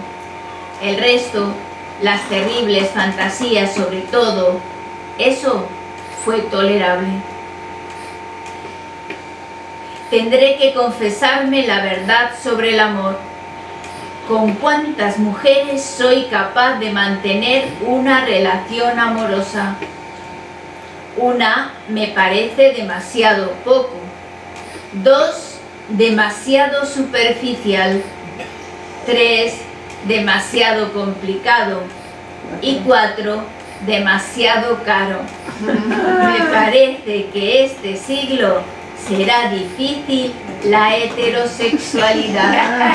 El resto, las terribles fantasías sobre todo, eso fue tolerable. Tendré que confesarme la verdad sobre el amor. ¿Con cuántas mujeres soy capaz de mantener una relación amorosa? Una me parece demasiado poco. Dos, demasiado superficial. Tres, demasiado complicado. Y cuatro, demasiado caro. Me parece que este siglo será difícil la heterosexualidad.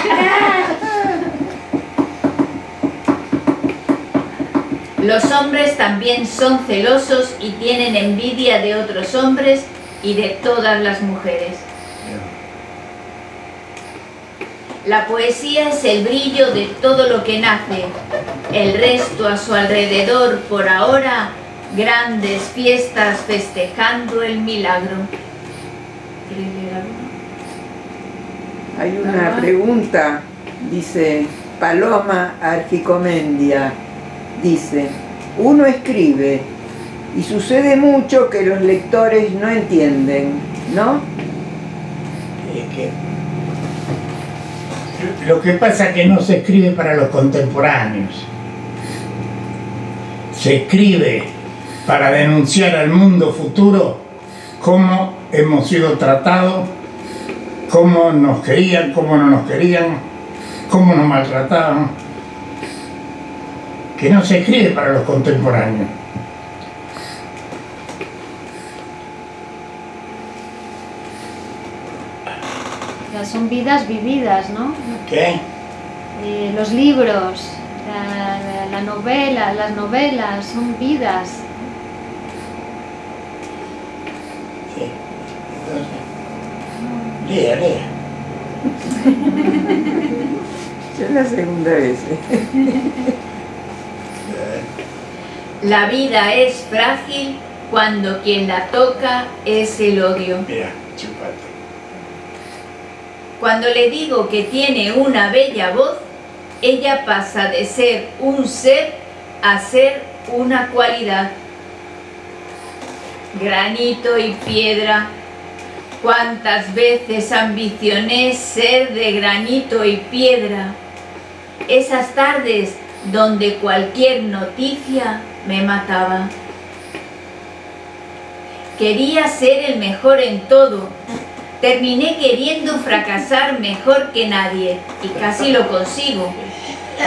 Los hombres también son celosos y tienen envidia de otros hombres y de todas las mujeres. La poesía es el brillo de todo lo que nace. El resto a su alrededor, por ahora, grandes fiestas festejando el milagro. Hay una pregunta, dice Paloma Archicomendia. Dice, uno escribe y sucede mucho que los lectores no entienden, ¿no? Lo que pasa es que no se escribe para los contemporáneos. se escribe para denunciar al mundo futuro cómo hemos sido tratados, cómo nos querían, cómo no nos querían, cómo nos maltrataban, que no se escribe para los contemporáneos. Ya son vidas vividas, ¿no? ¿Qué? Los libros, la novela, las novelas, son vidas. Sí, entonces... Lea. Es la segunda vez. La vida es frágil cuando quien la toca es el odio. Mira, chúpate. Cuando le digo que tiene una bella voz, ella pasa de ser un ser a ser una cualidad. Granito y piedra. ¿Cuántas veces ambicioné ser de granito y piedra? Esas tardes donde cualquier noticia me mataba. Quería ser el mejor en todo. Terminé queriendo fracasar mejor que nadie, y casi lo consigo.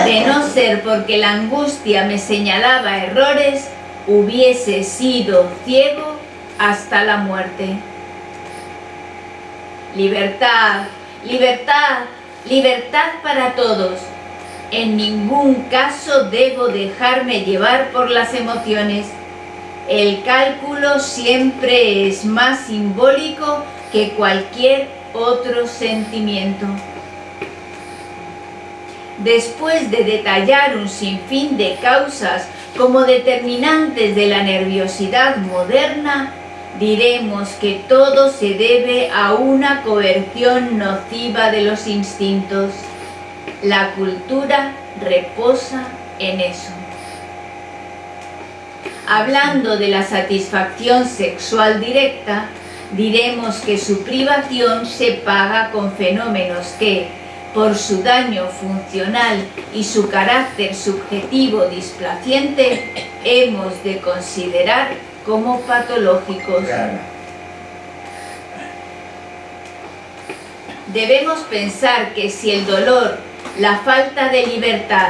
De no ser porque la angustia me señalaba errores, hubiese sido ciego hasta la muerte. Libertad, libertad, libertad para todos. En ningún caso debo dejarme llevar por las emociones. El cálculo siempre es más simbólico que cualquier otro sentimiento. Después de detallar un sinfín de causas como determinantes de la nerviosidad moderna, diremos que todo se debe a una coerción nociva de los instintos. La cultura reposa en eso. Hablando de la satisfacción sexual directa, diremos que su privación se paga con fenómenos que, por su daño funcional y su carácter subjetivo displaciente, hemos de considerar como patológicos. Debemos pensar que si el dolor, la falta de libertad,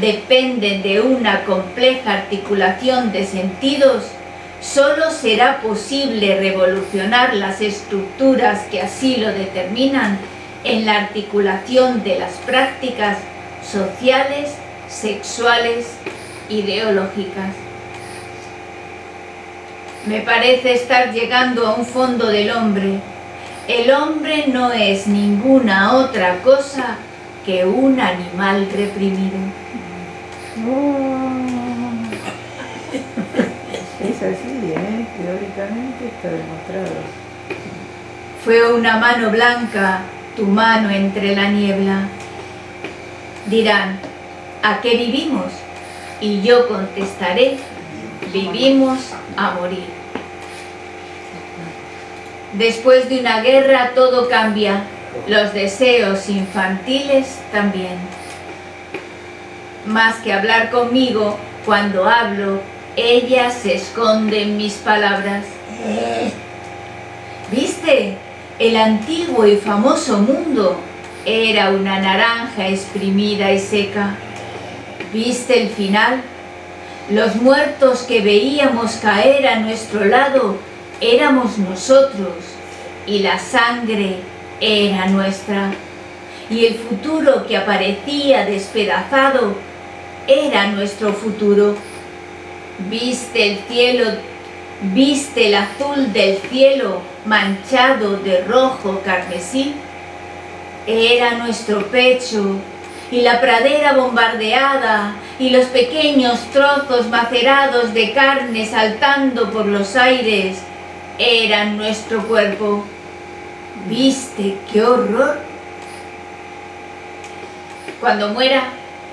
dependen de una compleja articulación de sentidos, solo será posible revolucionar las estructuras que así lo determinan en la articulación de las prácticas sociales, sexuales, ideológicas. Me parece estar llegando a un fondo del hombre. El hombre no es ninguna otra cosa que un animal reprimido. Es así, ¿eh? Teóricamente está demostrado. Fue una mano blanca, tu mano entre la niebla. Dirán, ¿a qué vivimos? Y yo contestaré, vivimos a morir. Después de una guerra todo cambia, los deseos infantiles también. Más que hablar conmigo, cuando hablo, ella se esconde en mis palabras. ¿Viste? El antiguo y famoso mundo era una naranja exprimida y seca. ¿Viste el final? Los muertos que veíamos caer a nuestro lado éramos nosotros, y la sangre era nuestra. Y el futuro que aparecía despedazado era nuestro futuro. ¿Viste el cielo? ¿Viste el azul del cielo manchado de rojo carmesí? Era nuestro pecho, y la pradera bombardeada, y los pequeños trozos macerados de carne saltando por los aires eran nuestro cuerpo. ¿Viste qué horror? Cuando muera,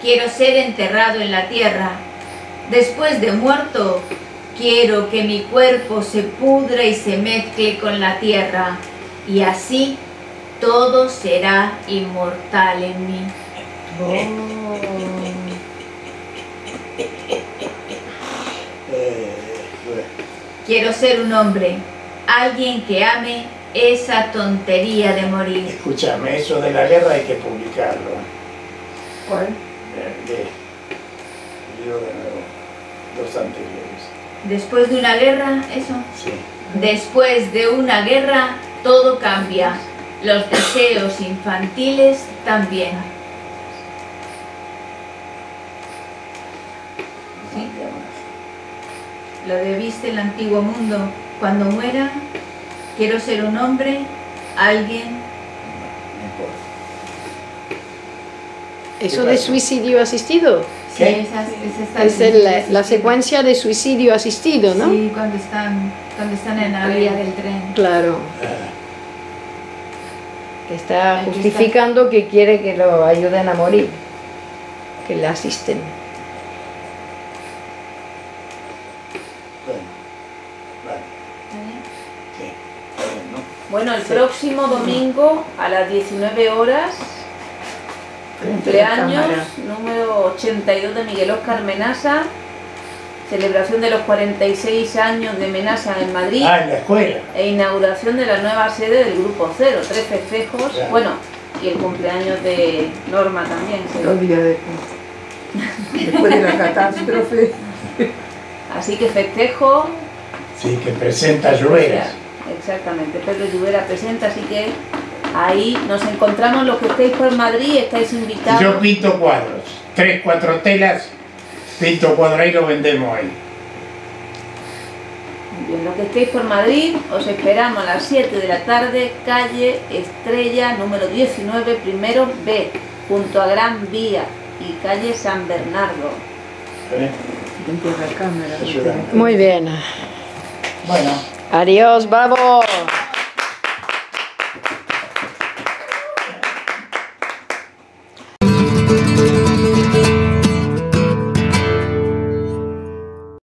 quiero ser enterrado en la tierra. Después de muerto, quiero que mi cuerpo se pudra y se mezcle con la tierra, y así todo será inmortal en mí. Oh. Quiero ser un hombre, alguien que ame esa tontería de morir. Escúchame, eso de la guerra hay que publicarlo. ¿Cuál? Yo de nuevo, los anteriores. ¿Después de una guerra, eso? Sí. Después de una guerra, todo cambia. Los deseos infantiles también. ¿Sí? Lo debiste el antiguo mundo. Cuando muera, quiero ser un hombre, alguien. ¿Eso de suicidio asistido? Sí, es la secuencia de suicidio asistido, ¿no? Sí, cuando están en la vía del tren. Claro. Está justificando que quiere que lo ayuden a morir, que le asisten. Bueno, el próximo domingo a las 19 horas, cumpleaños número 82 de Miguel Oscar Menassa, celebración de los 46 años de Menassa en Madrid. Ah, en la escuela. E inauguración de la nueva sede del Grupo Cero, 3 festejos, claro. Bueno, y el cumpleaños de Norma también. ¿Sí? Los días después de la catástrofe. Así que festejo. Sí, que presenta Lluvera. Exactamente, Pedro Lluvera presenta, así que ahí nos encontramos. Los que estéis por Madrid, estáis invitados. Yo pinto cuadros, 3 o 4 telas, pinto cuadros y lo vendemos ahí. Bien, los que estéis por Madrid, os esperamos a las 7 de la tarde, calle Estrella, número 19, primero B, junto a Gran Vía y calle San Bernardo. ¿Eh? Muy bien. Bueno. Adiós, bravo.